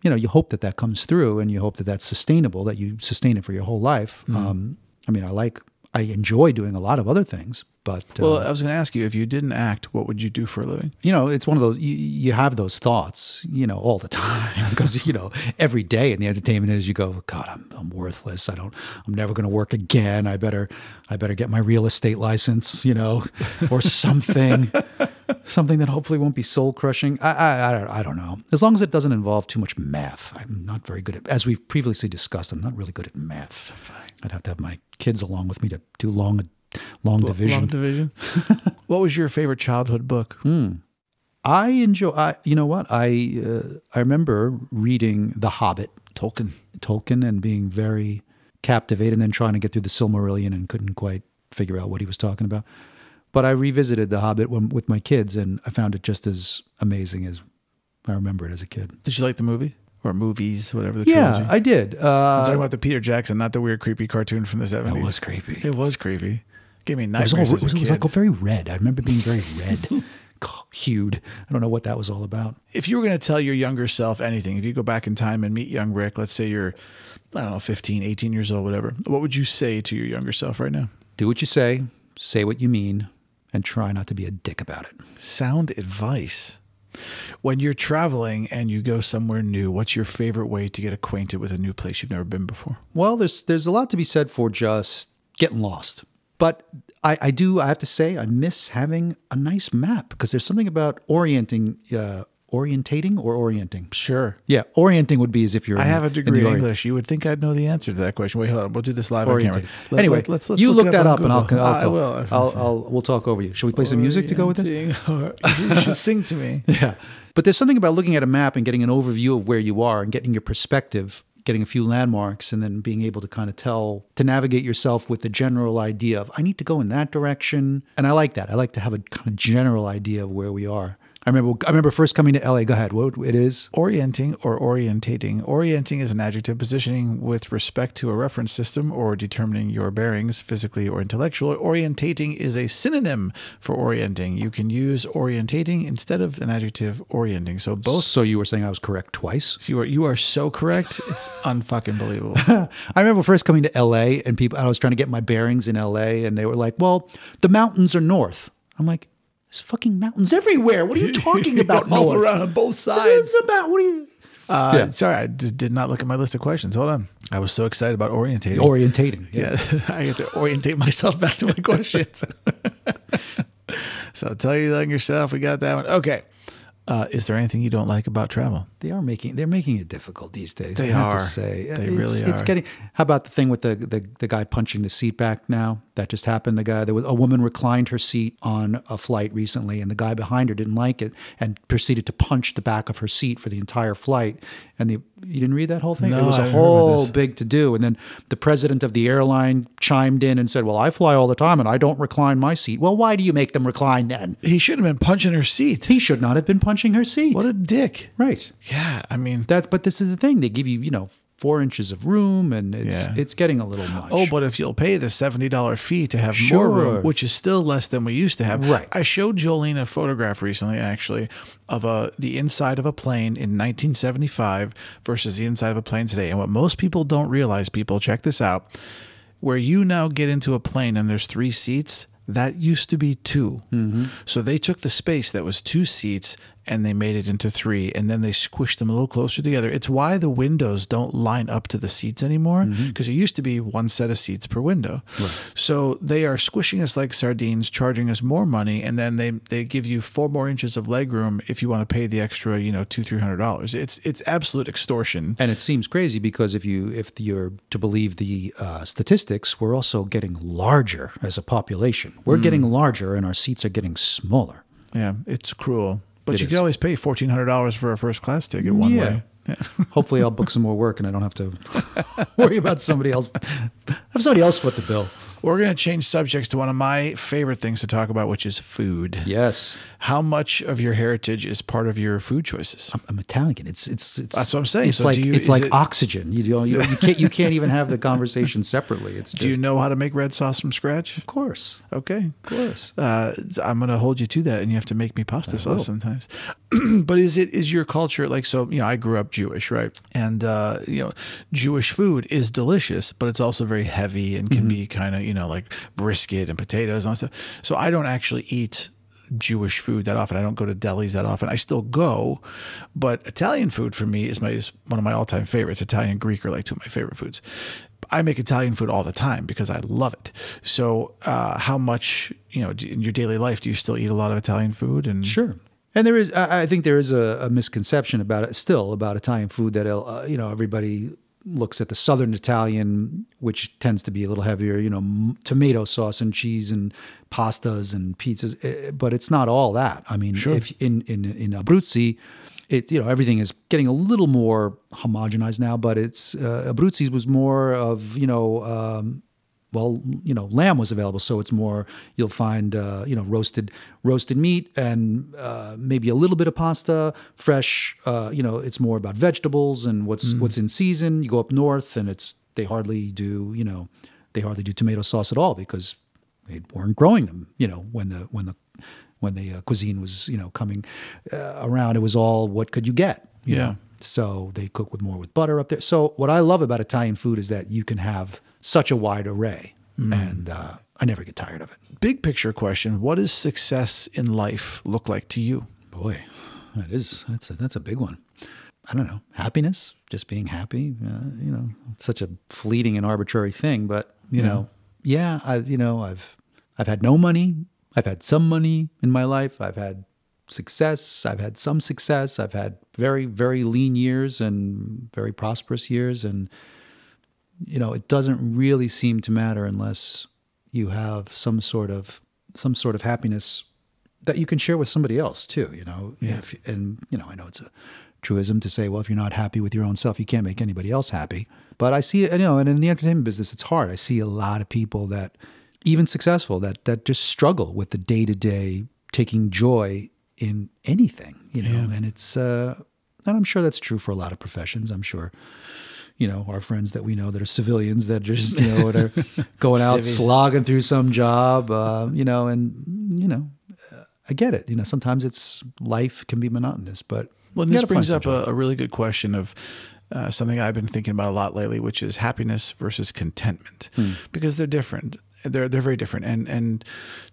you know, you hope that that comes through, and you hope that that's sustainable, that you sustain it for your whole life. Mm. Um, I mean, I like, I enjoy doing a lot of other things, but well, uh, I was going to ask you, if you didn't act, what would you do for a living? You know, it's one of those, you, you have those thoughts, you know, all the time, because, you know, every day in the entertainment industry, you go, God, I'm, I'm worthless. I don't, I'm never going to work again. I better, I better get my real estate license, you know, or something, something that hopefully won't be soul crushing. I, I, I, I don't know. As long as it doesn't involve too much math. I'm not very good at, as we've previously discussed, I'm not really good at maths. I'd have to have my kids along with me to do long, long division. Long division. What was your favorite childhood book? Mm. I enjoy. I, you know what? I uh, I remember reading The Hobbit, Tolkien, Tolkien, and being very captivated, and then trying to get through the Silmarillion and couldn't quite figure out what he was talking about. But I revisited The Hobbit when, with my kids, and I found it just as amazing as I remember it as a kid. Did you like the movie? Or movies, whatever the yeah, trilogy. I did. Uh, I'm talking about the Peter Jackson, not the weird, creepy cartoon from the seventies. It was creepy. It was creepy. Gave me nightmares. It was, all, as a it was kid. Like all very red. I remember being very red, hued. I don't know what that was all about. If you were going to tell your younger self anything, if you go back in time and meet young Rick, let's say you're, I don't know, fifteen, eighteen years old, whatever, what would you say to your younger self right now? Do what you say, say what you mean, and try not to be a dick about it. Sound advice. When you're traveling and you go somewhere new, what's your favorite way to get acquainted with a new place you've never been before? Well, there's there's a lot to be said for just getting lost. But I, I do, I have to say, I miss having a nice map, because there's something about orienting, uh, orientating or orienting? Sure. Yeah, orienting would be as if you're I in, have a degree in, in English. You would think I'd know the answer to that question. Wait, hold on. We'll do this live orienting. On camera. Let, anyway, let, let's, let's you look, look that up, up and I'll, I'll, I'll, I'll, I'll, I'll, we'll talk over you. Should we play some music to go with this? Or, you should sing to me. Yeah. But there's something about looking at a map and getting an overview of where you are and getting your perspective, getting a few landmarks, and then being able to kind of tell, to navigate yourself with the general idea of, I need to go in that direction. And I like that. I like to have a kind of general idea of where we are. I remember I remember first coming to L A. Go ahead. What it is? Orienting or orientating. Orienting is an adjective positioning with respect to a reference system or determining your bearings, physically or intellectually. Orientating is a synonym for orienting. You can use orientating instead of an adjective orienting. So both. So you were saying I was correct twice? So you, are, you are so correct. It's unfucking believable. I remember first coming to L A and people, I was trying to get my bearings in L A and they were like, well, the mountains are north. I'm like, there's fucking mountains everywhere. What are you talking about? All Noah? Around on both sides. About, what are you? Uh, yeah. Sorry, I just did not look at my list of questions. Hold on. I was so excited about orientating. Orientating. Yeah. yeah. I get to orientate myself back to my questions. So tell you on yourself. We got that one. Okay. Uh, is there anything you don't like about travel? They are making they're making it difficult these days. They I have are. To say. They it's, really are. It's getting. How about the thing with the, the the guy punching the seat back now? That just happened. The guy there was a woman reclined her seat on a flight recently, and the guy behind her didn't like it and proceeded to punch the back of her seat for the entire flight. And the you didn't read that whole thing? No, it was a I whole big to do. And then the president of the airline chimed in and said, "Well, I fly all the time, and I don't recline my seat." Well, why do you make them recline then? He should have been punching her seat. He should not have been punching her seat. What a dick. Right. Yeah, I mean, that's but this is the thing. They give you, you know, four inches of room, and it's yeah. it's getting a little much. Oh, but if you'll pay the seventy dollar fee to have sure. more room, which is still less than we used to have. Right. I showed Jolene a photograph recently, actually, of a, the inside of a plane in nineteen seventy-five versus the inside of a plane today. And what most people don't realize, people, check this out, where you now get into a plane and there's three seats, that used to be two. Mm-hmm. So they took the space that was two seats and they made it into three, and then they squished them a little closer together. It's why the windows don't line up to the seats anymore, because mm-hmm. it used to be one set of seats per window. Right. So they are squishing us like sardines, charging us more money, and then they, they give you four more inches of leg room if you want to pay the extra, you know, two, three hundred dollars. It's it's absolute extortion. And it seems crazy because if you if you're to believe the uh, statistics, we're also getting larger as a population. We're mm. getting larger and our seats are getting smaller. Yeah, it's cruel. But it you is. can always pay fourteen hundred dollars for a first-class ticket one yeah. way. Yeah. Hopefully I'll book some more work and I don't have to worry about somebody else. Have somebody else foot the bill. We're going to change subjects to one of my favorite things to talk about, which is food. Yes. How much of your heritage is part of your food choices? I'm, I'm Italian. It's, it's, it's, That's what I'm saying. It's so like, you, it's like it, oxygen. You, you, you, you, can't, you can't even have the conversation separately. It's just, do you know how to make red sauce from scratch? Of course. Okay. Of course. Uh, I'm going to hold you to that, and you have to make me pasta sauce sometimes. But is it is your culture like, so, you know, I grew up Jewish, right? And, uh, you know, Jewish food is delicious, but it's also very heavy and can mm-hmm. be kind of, you know, like brisket and potatoes and all that stuff. So I don't actually eat Jewish food that often. I don't go to delis that often. I still go, but Italian food for me is my is one of my all-time favorites. Italian, Greek are like two of my favorite foods. I make Italian food all the time because I love it. So uh, how much, you know, in your daily life, do you still eat a lot of Italian food? And sure. And there is, I think there is a, a misconception about it still about Italian food that, uh, you know, everybody looks at the Southern Italian, which tends to be a little heavier, you know, m tomato sauce and cheese and pastas and pizzas, it, but it's not all that. I mean, sure. if in, in, in Abruzzi, it, you know, everything is getting a little more homogenized now, but it's, uh, Abruzzi was more of, you know, um, well, you know, lamb was available, so it's more, you'll find, uh, you know, roasted roasted meat and uh, maybe a little bit of pasta, fresh, uh, you know, it's more about vegetables and what's mm. what's in season. You go up north and it's, they hardly do, you know, they hardly do tomato sauce at all because they weren't growing them, you know, when the, when the, when the uh, cuisine was, you know, coming uh, around, it was all, what could you get? You yeah. know? So they cook with more with butter up there. So what I love about Italian food is that you can have such a wide array, mm. and uh, I never get tired of it. Big picture question: what does success in life look like to you? Boy, that is that's a, that's a big one. I don't know. Happiness, just being happy. Uh, you know, it's such a fleeting and arbitrary thing. But you yeah. know, yeah, I you know, I've I've had no money. I've had some money in my life. I've had success. I've had some success. I've had very, very lean years and very prosperous years. And, you know, it doesn't really seem to matter unless you have some sort of, some sort of happiness that you can share with somebody else too, you know? Yeah. If, and, you know, I know it's a truism to say, well, if you're not happy with your own self, you can't make anybody else happy. But I see, you know, and in the entertainment business, it's hard. I see a lot of people that, even successful, that, that just struggle with the day-to-day taking joy in anything, you know, yeah. and it's, uh, and I'm sure that's true for a lot of professions. I'm sure, you know, our friends that we know that are civilians that just, you know, are going out slogging through some job, uh, you know, and, you know, uh, I get it. You know, sometimes it's, life can be monotonous, but. Well, this brings up a, a really good question of uh, something I've been thinking about a lot lately, which is happiness versus contentment, hmm. because they're different. They're, they're very different. And, and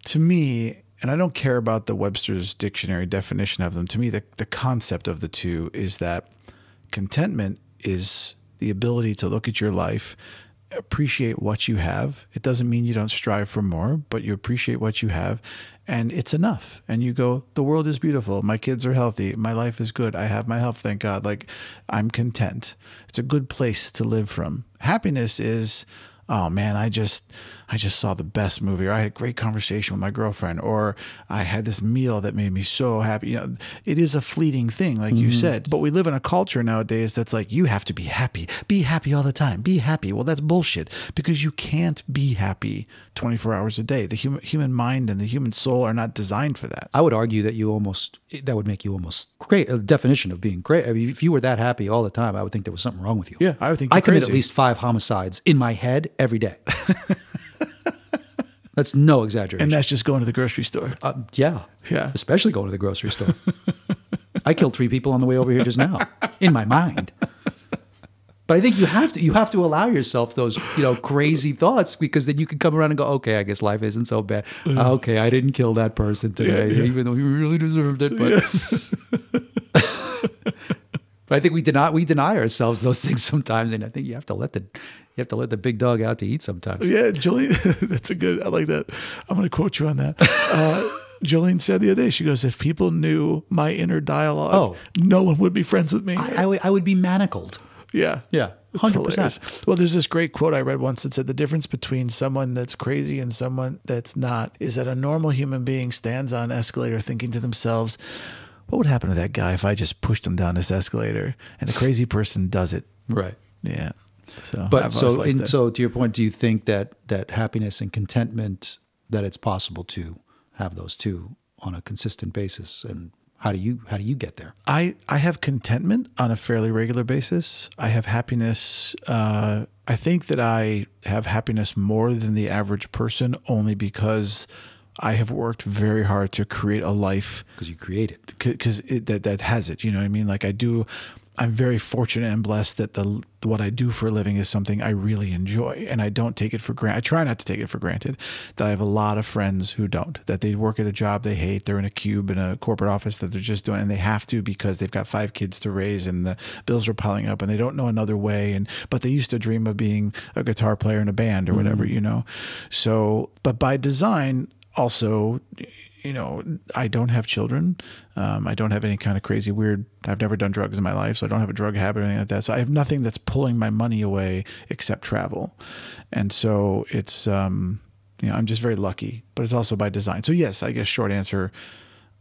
to me, and I don't care about the Webster's dictionary definition of them. To me, the, the concept of the two is that contentment is the ability to look at your life, appreciate what you have. It doesn't mean you don't strive for more, but you appreciate what you have and it's enough. And you go, the world is beautiful. My kids are healthy. My life is good. I have my health, thank God. Like, I'm content. It's a good place to live from. Happiness is, oh man, I just... I just saw the best movie, or I had a great conversation with my girlfriend, or I had this meal that made me so happy. You know, it is a fleeting thing, like mm-hmm. you said, but we live in a culture nowadays that's like, you have to be happy, be happy all the time, be happy. Well, that's bullshit, because you can't be happy twenty-four hours a day. The human, human mind and the human soul are not designed for that. I would argue that you almost, that would make you almost great, a definition of being great. I mean, if you were that happy all the time, I would think there was something wrong with you. Yeah, I would think you're I commit crazy. At least five homicides in my head every day. That's no exaggeration. And that's just going to the grocery store. Uh, yeah. Yeah. Especially going to the grocery store. I killed three people on the way over here just now in my mind. But I think you have to, you have to allow yourself those, you know, crazy thoughts, because then you can come around and go, okay, I guess life isn't so bad. Uh, okay, I didn't kill that person today, yeah, yeah. even though he really deserved it. But, yeah. But I think we deny we deny ourselves those things sometimes, and I think you have to let the you have to let the big dog out to eat sometimes. Yeah, Jolene, that's a good. I like that. I'm going to quote you on that. Uh, Jolene said the other day, she goes, if people knew my inner dialogue, oh. no one would be friends with me. I, I, would, I would be manacled. Yeah. Yeah. one hundred percent. Well, there's this great quote I read once that said the difference between someone that's crazy and someone that's not is that a normal human being stands on an escalator thinking to themselves, what would happen to that guy if I just pushed him down this escalator? And the crazy person does it. Right. Yeah. So, but so, and so to your point, do you think that, that happiness and contentment, that it's possible to have those two on a consistent basis? And How do you how do you get there? I, I have contentment on a fairly regular basis. I have happiness. Uh, I think that I have happiness more than the average person, only because I have worked very hard to create a life. Because you create it. Because that that has it. You know what I mean? Like I do. I'm very fortunate and blessed that the what I do for a living is something I really enjoy, and I don't take it for granted. I try not to take it for granted that I have a lot of friends who don't, that they work at a job they hate, they're in a cube in a corporate office that they're just doing, and they have to because they've got five kids to raise and the bills are piling up and they don't know another way, and but they used to dream of being a guitar player in a band or whatever, mm-hmm. you know. So, but by design also, you know, I don't have children. Um, I don't have any kind of crazy, weird, I've never done drugs in my life, so I don't have a drug habit or anything like that. So I have nothing that's pulling my money away except travel. And so it's, um, you know, I'm just very lucky, but it's also by design. So yes, I guess short answer,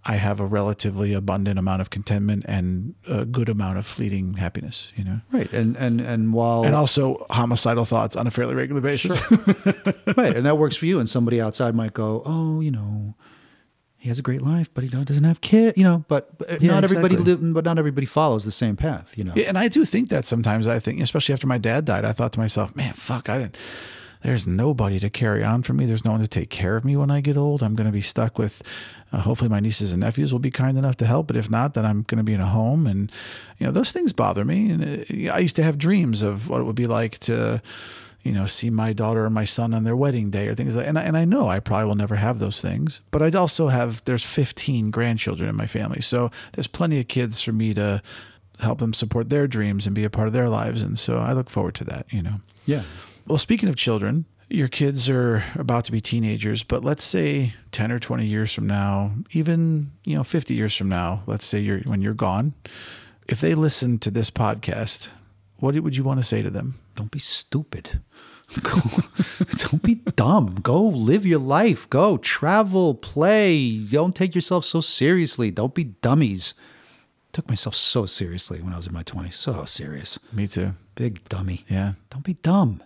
I have a relatively abundant amount of contentment and a good amount of fleeting happiness, you know? Right. And, and, and while... And also homicidal thoughts on a fairly regular basis. Sure. Right. And that works for you. And somebody outside might go, oh, you know... he has a great life, but he doesn't have kids, you know, but, but yeah, not exactly. everybody live, but not everybody follows the same path, you know? Yeah, and I do think that sometimes. I think, especially after my dad died, I thought to myself, man, fuck, I didn't, there's nobody to carry on for me. There's no one to take care of me when I get old. I'm going to be stuck with, uh, hopefully my nieces and nephews will be kind enough to help, but if not, then I'm going to be in a home. And, you know, those things bother me. And it, I used to have dreams of what it would be like to, you know, see my daughter and my son on their wedding day or things like that. And I, and I know I probably will never have those things, but I'd also have, there's fifteen grandchildren in my family. So there's plenty of kids for me to help them support their dreams and be a part of their lives. And so I look forward to that, you know? Yeah. Well, speaking of children, your kids are about to be teenagers, but let's say ten or twenty years from now, even, you know, fifty years from now, let's say you're, when you're gone, if they listen to this podcast, what would you want to say to them? Don't be stupid. Go, don't be dumb. Go live your life. Go travel, play. Don't take yourself so seriously. Don't be dummies. Took myself so seriously when I was in my twenties. So serious. Me too. Big dummy. Yeah. Don't be dumb.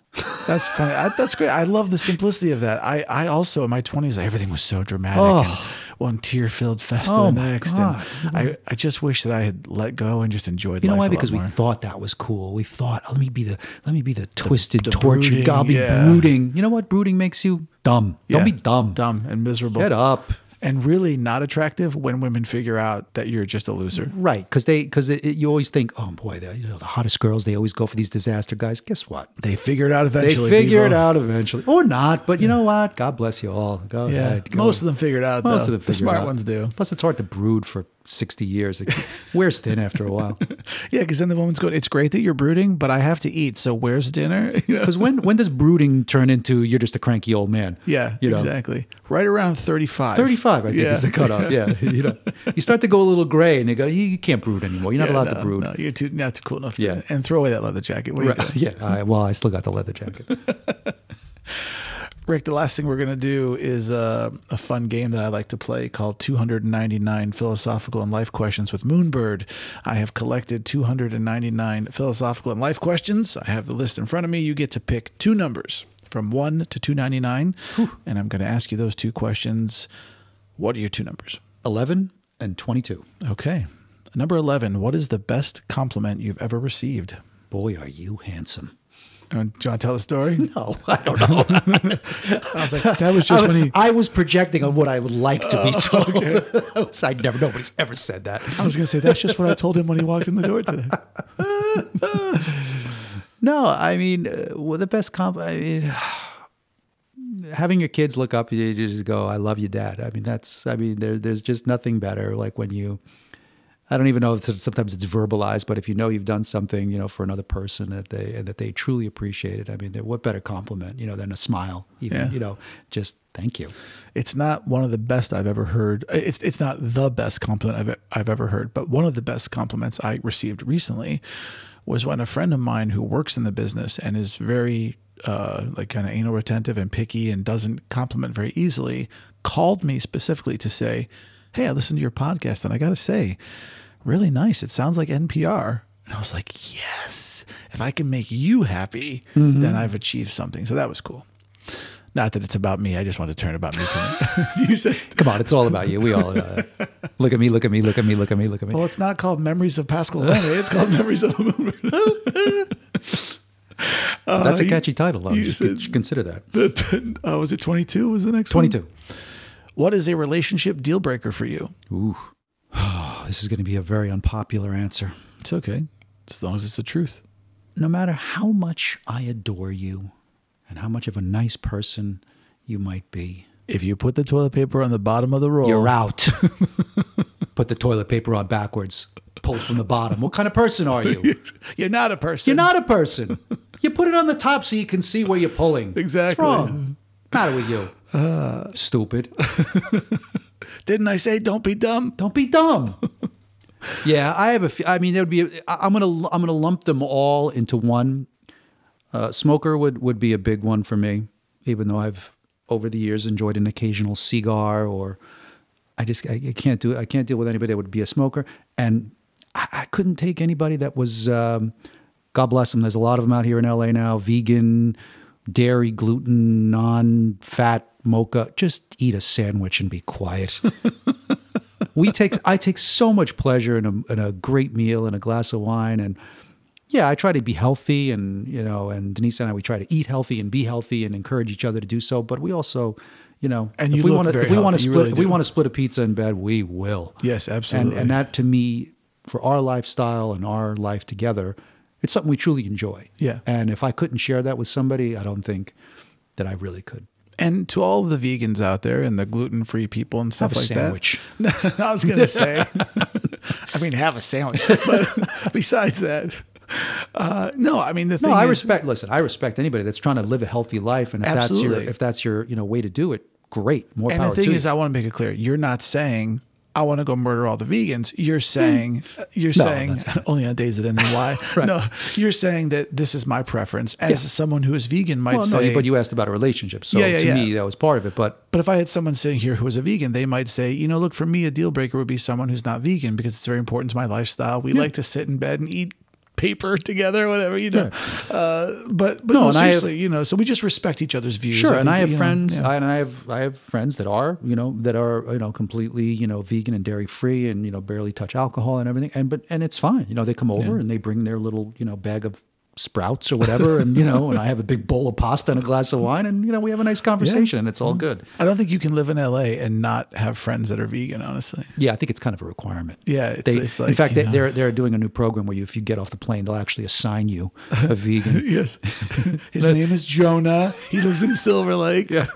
That's funny. I, that's great. I love the simplicity of that. I, I also, in my twenties, everything was so dramatic. Oh. And one tear-filled fest oh to the next. God. And I, I just wish that I had let go and just enjoyed life. You know why? Because we thought that was cool. We thought, oh, let me be the let me be the twisted, the, the tortured guy. I'll be yeah. brooding. You know what? Brooding makes you dumb. Yeah. Don't be dumb. Dumb and miserable. Get up. And really not attractive when women figure out that you're just a loser. Right. Because they, because you always think, oh boy, you know, the hottest girls, they always go for these disaster guys. Guess what? They figure it out eventually. They figure people. it out eventually. Or not, but you yeah. know what? God bless you all. Go yeah. ahead. Go. Most of them figure it out, Most though. Of them figure the smart it out. ones do. Plus, it's hard to brood for sixty years. It wears thin after a while. Yeah, because then the woman's going, it's great that you're brooding, but I have to eat, so where's dinner? Because you know? when when does brooding turn into you're just a cranky old man? Yeah, you know? Exactly. Right around thirty-five. thirty-five, I think, yeah. is the cutoff. Yeah. yeah. You know, you start to go a little gray, and you go, you, you can't brood anymore. You're not yeah, allowed no, to brood. No, you're too, not too cool enough. Yeah. To, and throw away that leather jacket. What are right. you doing? Yeah, I, well, I still got the leather jacket. Rick, the last thing we're going to do is uh, a fun game that I like to play called two hundred ninety-nine Philosophical and Life Questions with Moonbird. I have collected two hundred ninety-nine philosophical and life questions. I have the list in front of me. You get to pick two numbers from one to two ninety-nine. Whew. And I'm going to ask you those two questions. What are your two numbers? eleven and twenty-two. Okay. Number eleven, what is the best compliment you've ever received? Boy, are you handsome. Do you want to tell the story? No, I don't know. I was like, that was just I, when he... I was projecting on what I would like to be told. Oh, okay. I never, nobody's ever said that. I was going to say, that's just what I told him when he walked in the door today. No, I mean, uh, well, the best compliment, I mean, having your kids look up, you just go, I love you, Dad. I mean, that's, I mean, there, there's just nothing better. Like when you... I don't even know if sometimes it's verbalized, but if you know you've done something, you know, for another person that they and that they truly appreciate it. I mean, what better compliment, you know, than a smile, even, yeah. you know, just thank you. It's not one of the best I've ever heard. It's it's not the best compliment I've I've ever heard, but one of the best compliments I received recently was when a friend of mine who works in the business and is very uh, like kind of anal retentive and picky and doesn't compliment very easily called me specifically to say, hey, I listened to your podcast and I got to say, really nice. It sounds like N P R. And I was like, yes, if I can make you happy, mm-hmm. then I've achieved something. So that was cool. Not that it's about me. I just want to turn about me. You said, come on, it's all about you. We all uh, look at me, look at me, look at me, look at me, look at me. Well, it's not called Memories of Pasqualone. It's called Memories of a Moonbird. uh, That's a catchy you, title, though. You, you said, should consider that. The, uh, was it twenty-two was the next twenty-two. One? twenty-two. What is a relationship deal breaker for you? Ooh, oh, this is going to be a very unpopular answer. It's okay, as long as it's the truth. No matter how much I adore you and how much of a nice person you might be. If you put the toilet paper on the bottom of the roll. You're out. Put the toilet paper on backwards. Pull from the bottom. What kind of person are you? You're not a person. You're not a person. You put it on the top so you can see where you're pulling. Exactly. What's wrong? What's the matter with you? Uh, Stupid. Didn't I say don't be dumb? Don't be dumb. Yeah, I have a few. I mean, there would be. A, I'm gonna. I'm gonna lump them all into one. Uh, smoker would would be a big one for me, even though I've over the years enjoyed an occasional cigar. Or I just I, I can't do. I can't deal with anybody that would be a smoker, and I, I couldn't take anybody that was. Um, God bless them. There's a lot of them out here in L A now. Vegan, dairy, gluten, non-fat. Mocha, just eat a sandwich and be quiet. we take, I take so much pleasure in a, in a great meal and a glass of wine. And yeah, I try to be healthy and, you know, and Denise and I, we try to eat healthy and be healthy and encourage each other to do so. But we also, you know, and if you we want to, if we want to split, really if we want to split a pizza in bed, we will. Yes, absolutely. And, and that to me, for our lifestyle and our life together, it's something we truly enjoy. Yeah. And if I couldn't share that with somebody, I don't think that I really could. And to all the vegans out there and the gluten-free people and stuff have like a sandwich. That. I was going to say, I mean, have a sandwich. But besides that, uh, no, I mean, the thing No, I is, respect, listen, I respect anybody that's trying to live a healthy life. And if absolutely. that's your, if that's your, you know, way to do it, great. More and power to you. And the thing is, I want to make it clear. You're not saying, I want to go murder all the vegans. You're saying, you're no, saying only on days that end in Y. Right. No, you're saying that this is my preference as yeah. someone who is vegan might well, say. No, but you asked about a relationship. So yeah, yeah, to yeah. me, that was part of it. But but if I had someone sitting here who was a vegan, they might say, you know, look, for me, a deal breaker would be someone who's not vegan because it's very important to my lifestyle. We yeah. like to sit in bed and eat paper together, whatever, you know. Sure. Uh, but but no, no seriously, have, you know, so we just respect each other's views. Sure, I and I have friends, know, yeah. I, and I have I have friends that are, you know, that are, you know, completely, you know, vegan and dairy free, and you know, barely touch alcohol and everything, and but and it's fine, you know, they come over yeah. and they bring their little, you know, bag of sprouts or whatever, and you know, and I have a big bowl of pasta and a glass of wine, and you know, we have a nice conversation, yeah. and it's all good. I don't think you can live in L A and not have friends that are vegan, honestly. Yeah, I think it's kind of a requirement. Yeah, it's, they, it's like, in fact, they, they're they're doing a new program where you, if you get off the plane, they'll actually assign you a vegan. Yes, his name is Jonah. He lives in Silver Lake. Yeah,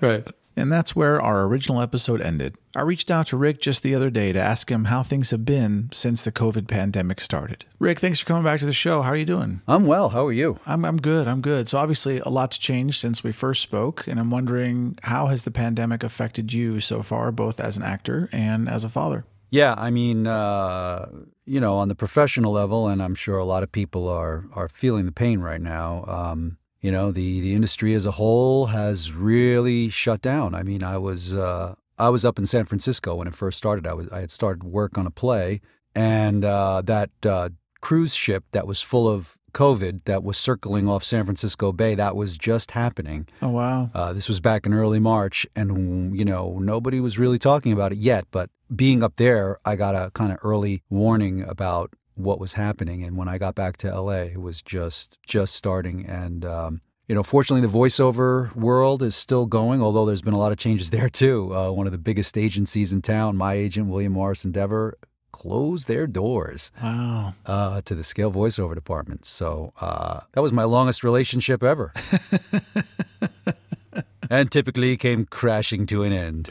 right. And that's where our original episode ended. I reached out to Rick just the other day to ask him how things have been since the COVID pandemic started. Rick, thanks for coming back to the show. How are you doing? I'm well. How are you? I'm, I'm good. I'm good. So obviously a lot's changed since we first spoke, and I'm wondering how has the pandemic affected you so far, both as an actor and as a father? Yeah, I mean, uh, you know, on the professional level, and I'm sure a lot of people are, are feeling the pain right now, um, you know, the, the industry as a whole has really shut down. I mean, I was, uh, I was up in San Francisco when it first started. I was, I had started work on a play, and uh, that uh, cruise ship that was full of COVID that was circling off San Francisco Bay, that was just happening. Oh, wow. Uh, this was back in early March, and, you know, nobody was really talking about it yet, but being up there, I got a kind of early warning about what was happening, and when I got back to L A, it was just, just starting, and... Um, you know, fortunately, the voiceover world is still going, although there's been a lot of changes there, too. Uh, one of the biggest agencies in town, my agent, William Morris Endeavor, closed their doors. Wow. Uh, to the Scale voiceover department. So uh, that was my longest relationship ever. And typically came crashing to an end.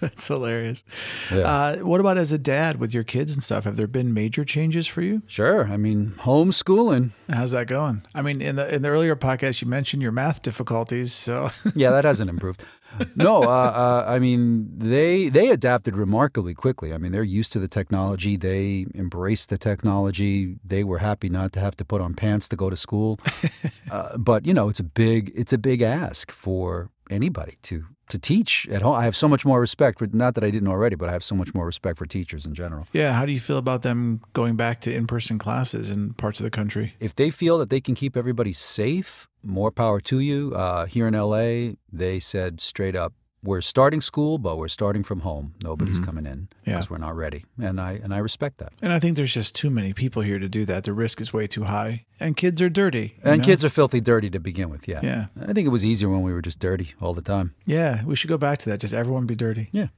That's hilarious. Yeah. Uh, what about as a dad with your kids and stuff? Have there been major changes for you? Sure. I mean, homeschooling. How's that going? I mean, in the in the earlier podcast, you mentioned your math difficulties. So yeah, that hasn't improved. No, uh, uh, I mean, they they adapted remarkably quickly. I mean, they're used to the technology. They embraced the technology. They were happy not to have to put on pants to go to school. Uh, but you know, it's a big it's a big ask for anybody to to teach at home. I have so much more respect for, not that I didn't already, but I have so much more respect for teachers in general. Yeah. How do you feel about them going back to in-person classes in parts of the country? If they feel that they can keep everybody safe, more power to you. Uh, here in L A, they said straight up, we're starting school, but we're starting from home. Nobody's mm-hmm. coming in because yeah. we're not ready. And I and I respect that. And I think there's just too many people here to do that. The risk is way too high. And kids are dirty. And know? kids are filthy dirty to begin with, yeah. Yeah. I think it was easier when we were just dirty all the time. Yeah, we should go back to that. Just everyone be dirty. Yeah.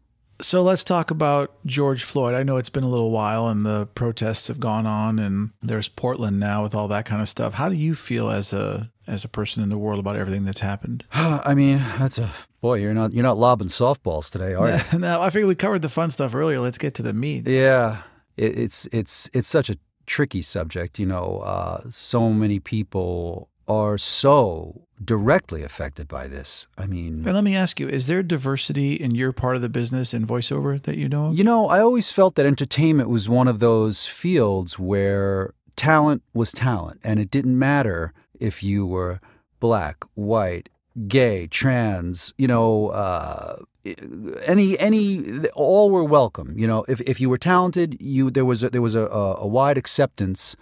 So let's talk about George Floyd. I know it's been a little while and the protests have gone on and there's Portland now with all that kind of stuff. How do you feel as a as a person in the world about everything that's happened? I mean, that's a boy, you're not you're not lobbing softballs today, are yeah, you? No, I figured we covered the fun stuff earlier. Let's get to the meat. Yeah. It, it's it's it's such a tricky subject, you know. Uh so many people are so directly affected by this. I mean... And let me ask you, is there diversity in your part of the business in voiceover that you know of? You know, I always felt that entertainment was one of those fields where talent was talent, and it didn't matter if you were black, white, gay, trans, you know, uh, any, any, all were welcome. You know, if, if you were talented, you there was a, there was a, a wide acceptance.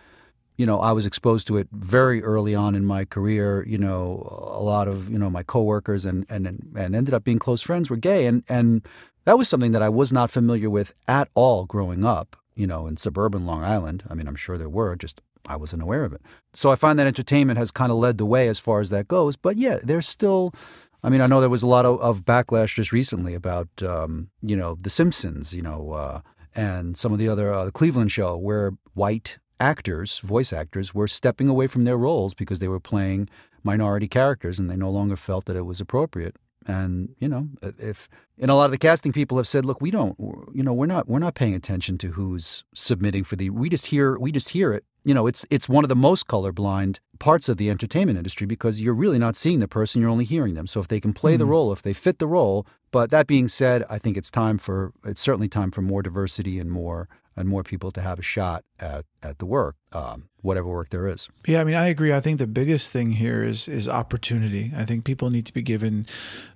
You know, I was exposed to it very early on in my career. You know, a lot of, you know, my coworkers and and and ended up being close friends were gay, and and that was something that I was not familiar with at all growing up, you know, in suburban Long Island. I mean, I'm sure there were, just I wasn't aware of it. So I find that entertainment has kind of led the way as far as that goes. But yeah, there's still, I mean, I know there was a lot of, of backlash just recently about, um, you know, The Simpsons, you know, uh, and some of the other, uh, the Cleveland Show, where white actors, voice actors, were stepping away from their roles because they were playing minority characters and they no longer felt that it was appropriate. And, you know, if, and a lot of the casting people have said, look, we don't, you know, we're not, we're not paying attention to who's submitting for the, we just hear, we just hear it. You know, it's, it's one of the most colorblind parts of the entertainment industry because you're really not seeing the person, you're only hearing them. So if they can play mm. the role, if they fit the role, but that being said, I think it's time for, it's certainly time for more diversity and more and more people to have a shot at, at the work, um, whatever work there is. Yeah, I mean, I agree. I think the biggest thing here is is opportunity. I think people need to be given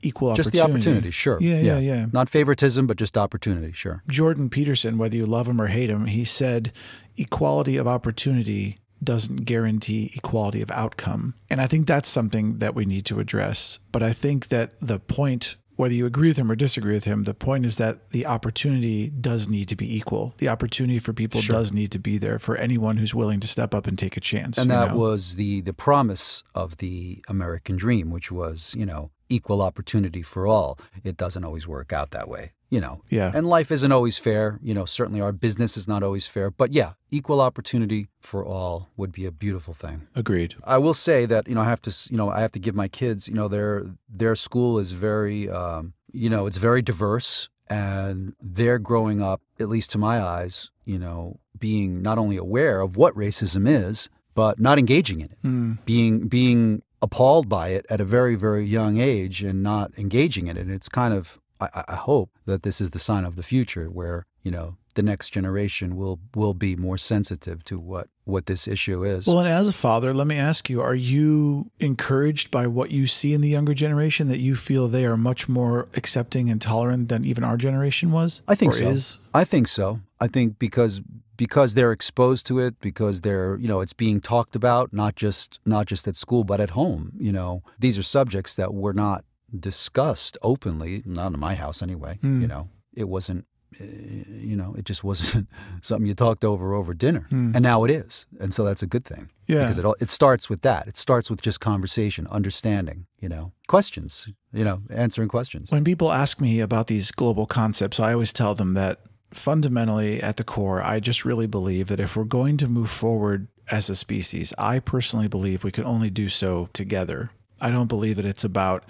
equal just opportunity. Just the opportunity, sure. Yeah, yeah, yeah, yeah. Not favoritism, but just opportunity, sure. Jordan Peterson, whether you love him or hate him, he said, equality of opportunity doesn't guarantee equality of outcome. And I think that's something that we need to address. But I think that the point, whether you agree with him or disagree with him, the point is that the opportunity does need to be equal. The opportunity for people sure. does need to be there for anyone who's willing to step up and take a chance. And that know? was the, the promise of the American dream, which was, you know, equal opportunity for all. It doesn't always work out that way, you know. Yeah. And life isn't always fair. You know, certainly our business is not always fair. But yeah, equal opportunity for all would be a beautiful thing. Agreed. I will say that, you know, I have to, you know, I have to give my kids, you know, their their school is very, um, you know, it's very diverse. And they're growing up, at least to my eyes, you know, being not only aware of what racism is, but not engaging in it, mm. being being appalled by it at a very, very young age and not engaging in it. And it's kind of, I, I hope that this is the sign of the future where, you know, the next generation will will be more sensitive to what what this issue is. Well, and as a father, let me ask you, are you encouraged by what you see in the younger generation, that you feel they are much more accepting and tolerant than even our generation was? I think so. Is? I think so. I think because because they're exposed to it, because they're, you know, it's being talked about, not just not just at school, but at home. You know, these are subjects that were not discussed openly, not in my house anyway. Mm. You know, it wasn't, you know, it just wasn't something you talked over over dinner. Mm. And now it is. And so that's a good thing. Yeah. Because it, all, it starts with that. It starts with just conversation, understanding, you know, questions, you know, answering questions. When people ask me about these global concepts, I always tell them that fundamentally at the core, I just really believe that if we're going to move forward as a species, I personally believe we can only do so together. I don't believe that it's about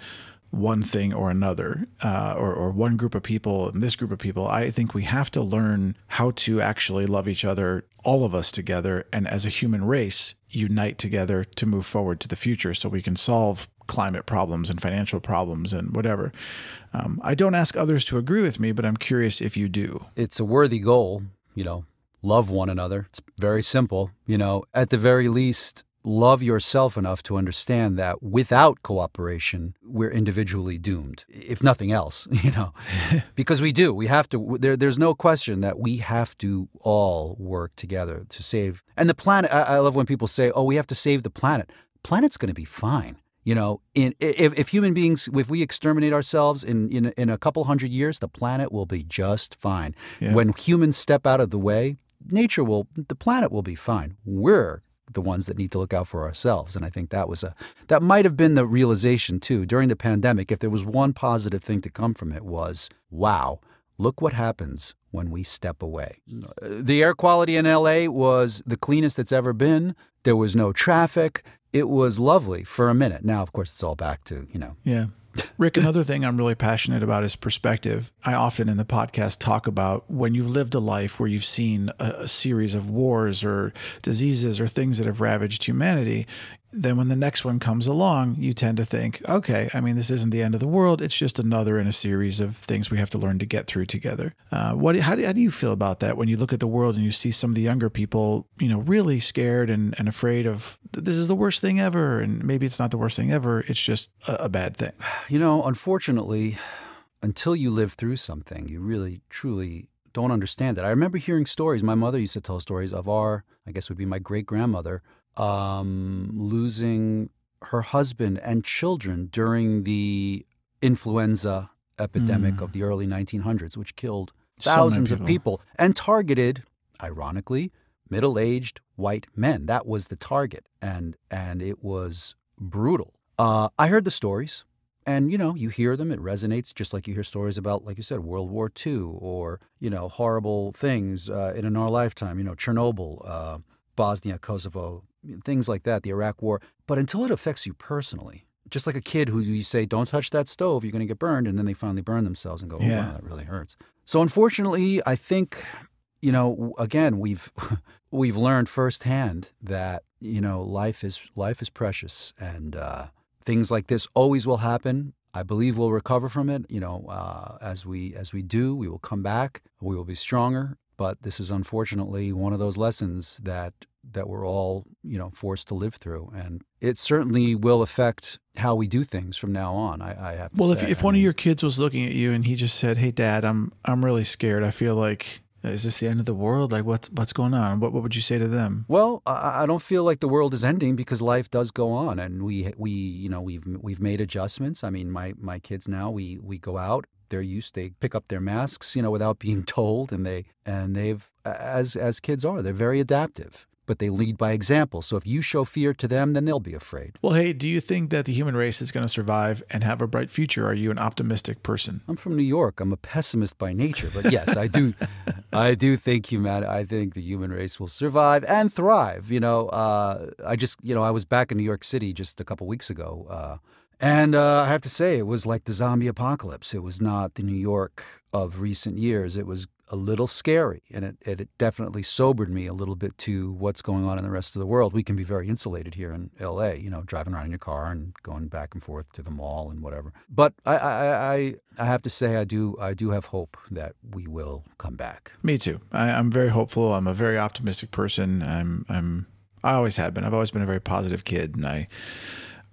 one thing or another, uh, or, or one group of people and this group of people. I think we have to learn how to actually love each other, all of us together, and as a human race, unite together to move forward to the future so we can solve climate problems and financial problems and whatever. Um, I don't ask others to agree with me, but I'm curious if you do. It's a worthy goal, you know, love one another. It's very simple, you know, at the very least, love yourself enough to understand that without cooperation, we're individually doomed, if nothing else, you know, because we do, we have to, there, there's no question that we have to all work together to save. And the planet, I, I love when people say, oh, we have to save the planet. Planet's going to be fine. You know, in, if, if human beings, if we exterminate ourselves in, in, in a couple hundred years, the planet will be just fine. Yeah. When humans step out of the way, nature will, the planet will be fine. We're the ones that need to look out for ourselves. And I think that was a, that might have been the realization too during the pandemic. If there was one positive thing to come from it was, wow, look what happens when we step away. The air quality in L A was the cleanest it's ever been. There was no traffic. It was lovely for a minute. Now, of course, it's all back to, you know. Yeah. Rick, another thing I'm really passionate about is perspective. I often in the podcast talk about when you've lived a life where you've seen a, a series of wars or diseases or things that have ravaged humanity, then when the next one comes along, you tend to think, okay, I mean, this isn't the end of the world. It's just another in a series of things we have to learn to get through together. Uh, what, how do, how do you feel about that when you look at the world and you see some of the younger people, you know, really scared and, and afraid of this is the worst thing ever? And maybe it's not the worst thing ever. It's just a, a bad thing. You know, unfortunately, until you live through something, you really, truly don't understand it. I remember hearing stories. My mother used to tell stories of our, I guess would be my great-grandmother, Um, losing her husband and children during the influenza epidemic mm. of the early nineteen hundreds, which killed thousands so many people. of people and targeted, ironically, middle-aged white men. That was the target, and and it was brutal. Uh, I heard the stories, and, you know, you hear them. It resonates just like you hear stories about, like you said, World War Two or, you know, horrible things uh, in our lifetime, you know, Chernobyl, uh, Bosnia, Kosovo, things like that, the Iraq War. But until it affects you personally, just like a kid who you say, don't touch that stove, you're going to get burned. And then they finally burn themselves and go, oh, yeah. Wow, that really hurts. So unfortunately, I think, you know, again, we've, we've learned firsthand that, you know, life is, life is precious. And uh, things like this always will happen. I believe we'll recover from it. You know, uh, as we, as we do, we will come back, we will be stronger. But this is unfortunately one of those lessons that that we're all, you know, forced to live through. And it certainly will affect how we do things from now on, I, I have to well, say. Well, if, if one mean, of your kids was looking at you and he just said, hey, Dad, I'm I'm really scared. I feel like, is this the end of the world? Like, what's, what's going on? What, what would you say to them? Well, I, I don't feel like the world is ending because life does go on. And we, we you know, we've, we've made adjustments. I mean, my, my kids now, we, we go out. They're used, they pick up their masks, you know, without being told. And, they, and they've, as, as kids are, they're very adaptive. But they lead by example. So if you show fear to them, then they'll be afraid. Well, hey, do you think that the human race is going to survive and have a bright future? Are you an optimistic person? I'm from New York. I'm a pessimist by nature. But yes, I do. I do think human. I think the human race will survive and thrive. You know, uh, I just, you know, I was back in New York City just a couple weeks ago. Uh, And uh, I have to say, it was like the zombie apocalypse. It was not the New York of recent years. It was a little scary, and it, it, it definitely sobered me a little bit to what's going on in the rest of the world. We can be very insulated here in L A, you know, driving around in your car and going back and forth to the mall and whatever. But I, I, I, I have to say I do, I do have hope that we will come back. Me too. I, I'm very hopeful. I'm a very optimistic person. I'm, I'm, I always have been. I've always been a very positive kid, and I...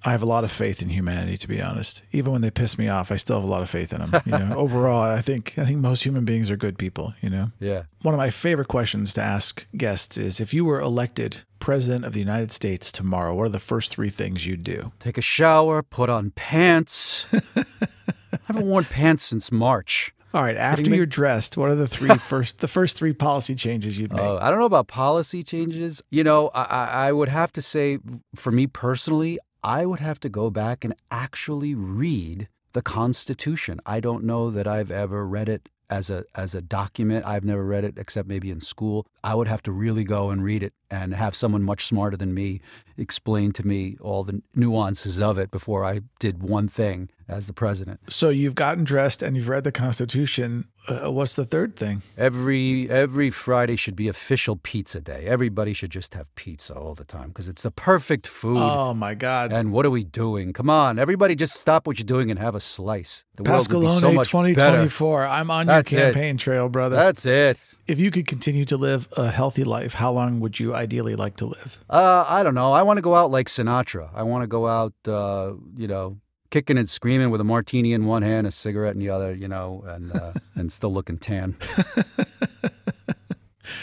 I have a lot of faith in humanity, to be honest. Even when they piss me off, I still have a lot of faith in them. You know, overall, I think I think most human beings are good people. You know, yeah. One of my favorite questions to ask guests is, if you were elected president of the United States tomorrow, what are the first three things you'd do? Take a shower, put on pants. I haven't worn pants since March. All right. After you're dressed, what are the three first the first three policy changes you'd make? Uh, I don't know about policy changes. You know, I, I would have to say, for me personally, I would have to go back and actually read the Constitution. I don't know that I've ever read it as a as a document. I've never read it except maybe in school. I would have to really go and read it and have someone much smarter than me explain to me all the nuances of it before I did one thing as the president. So you've gotten dressed and you've read the Constitution. Uh, what's the third thing? Every every Friday should be official pizza day. Everybody should just have pizza all the time because it's the perfect food. Oh, my God. And what are we doing? Come on. Everybody just stop what you're doing and have a slice. The Pasqualone world would be so much twenty twenty-four. Better. I'm on That's your campaign it. trail, brother. That's it. If you could continue to live a healthy life, how long would you ideally like to live? Uh, I don't know. I want to go out like Sinatra. I want to go out, uh, you know, kicking and screaming with a martini in one hand, a cigarette in the other, you know, and uh, and still looking tan.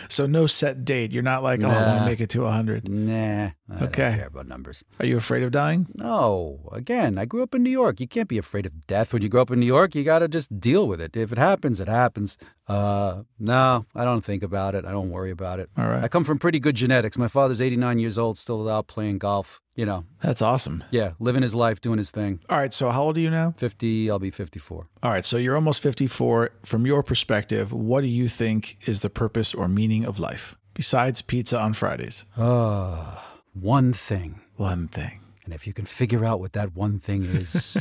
So no set date. You're not like, nah. oh, I'm going to make it to one hundred. Nah. I okay. don't care about numbers. Are you afraid of dying? No. Again, I grew up in New York. You can't be afraid of death when you grow up in New York. You got to just deal with it. If it happens, it happens. Uh, no, I don't think about it. I don't worry about it. All right. I come from pretty good genetics. My father's eighty-nine years old, still out playing golf. You know. That's awesome. Yeah, living his life, doing his thing. All right, so how old are you now? fifty, I'll be fifty-four. All right, so you're almost fifty-four. From your perspective, what do you think is the purpose or meaning of life, besides pizza on Fridays? Uh, one thing. One thing. And if you can figure out what that one thing is.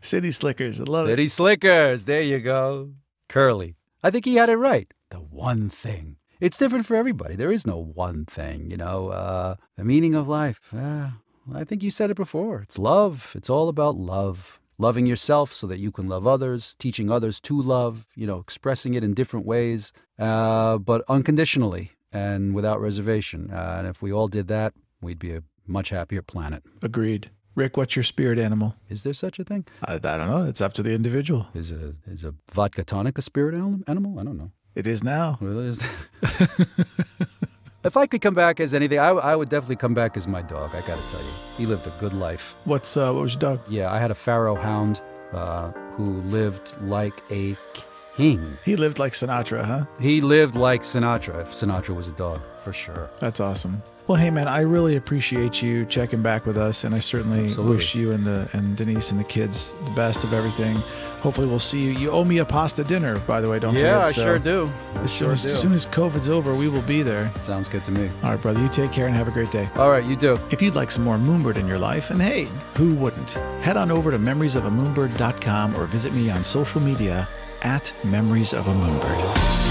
City Slickers, I love it. City Slickers, there you go. Curly. I think he had it right. The one thing. It's different for everybody. There is no one thing, you know. Uh, the meaning of life, uh, I think you said it before. It's love. It's all about love. Loving yourself so that you can love others, teaching others to love, you know, expressing it in different ways, uh, but unconditionally and without reservation. Uh, and if we all did that, we'd be a much happier planet. Agreed. Rick, what's your spirit animal? Is there such a thing? I, I don't know. It's up to the individual. Is a, is a vodka tonic a spirit animal? I don't know. It is now. Well, it is. If I could come back as anything, I, I would definitely come back as my dog. I got to tell you, he lived a good life. What's uh, what was your dog? Yeah, I had a Pharaoh hound uh, who lived like a king. He lived like Sinatra, huh? He lived like Sinatra. If Sinatra was a dog, for sure. That's awesome. Well, hey, man, I really appreciate you checking back with us, and I certainly Absolutely. wish you and the and Denise and the kids the best of everything. Hopefully, we'll see you. You owe me a pasta dinner, by the way. Don't yeah, forget. Yeah, I so sure do. I as, sure soon as, do. as soon as COVID's over, we will be there. Sounds good to me. All right, brother. You take care and have a great day. All right, you do. If you'd like some more Moonbird in your life, and hey, who wouldn't? Head on over to memories of a moonbird dot com or visit me on social media at Memories of a Moonbird.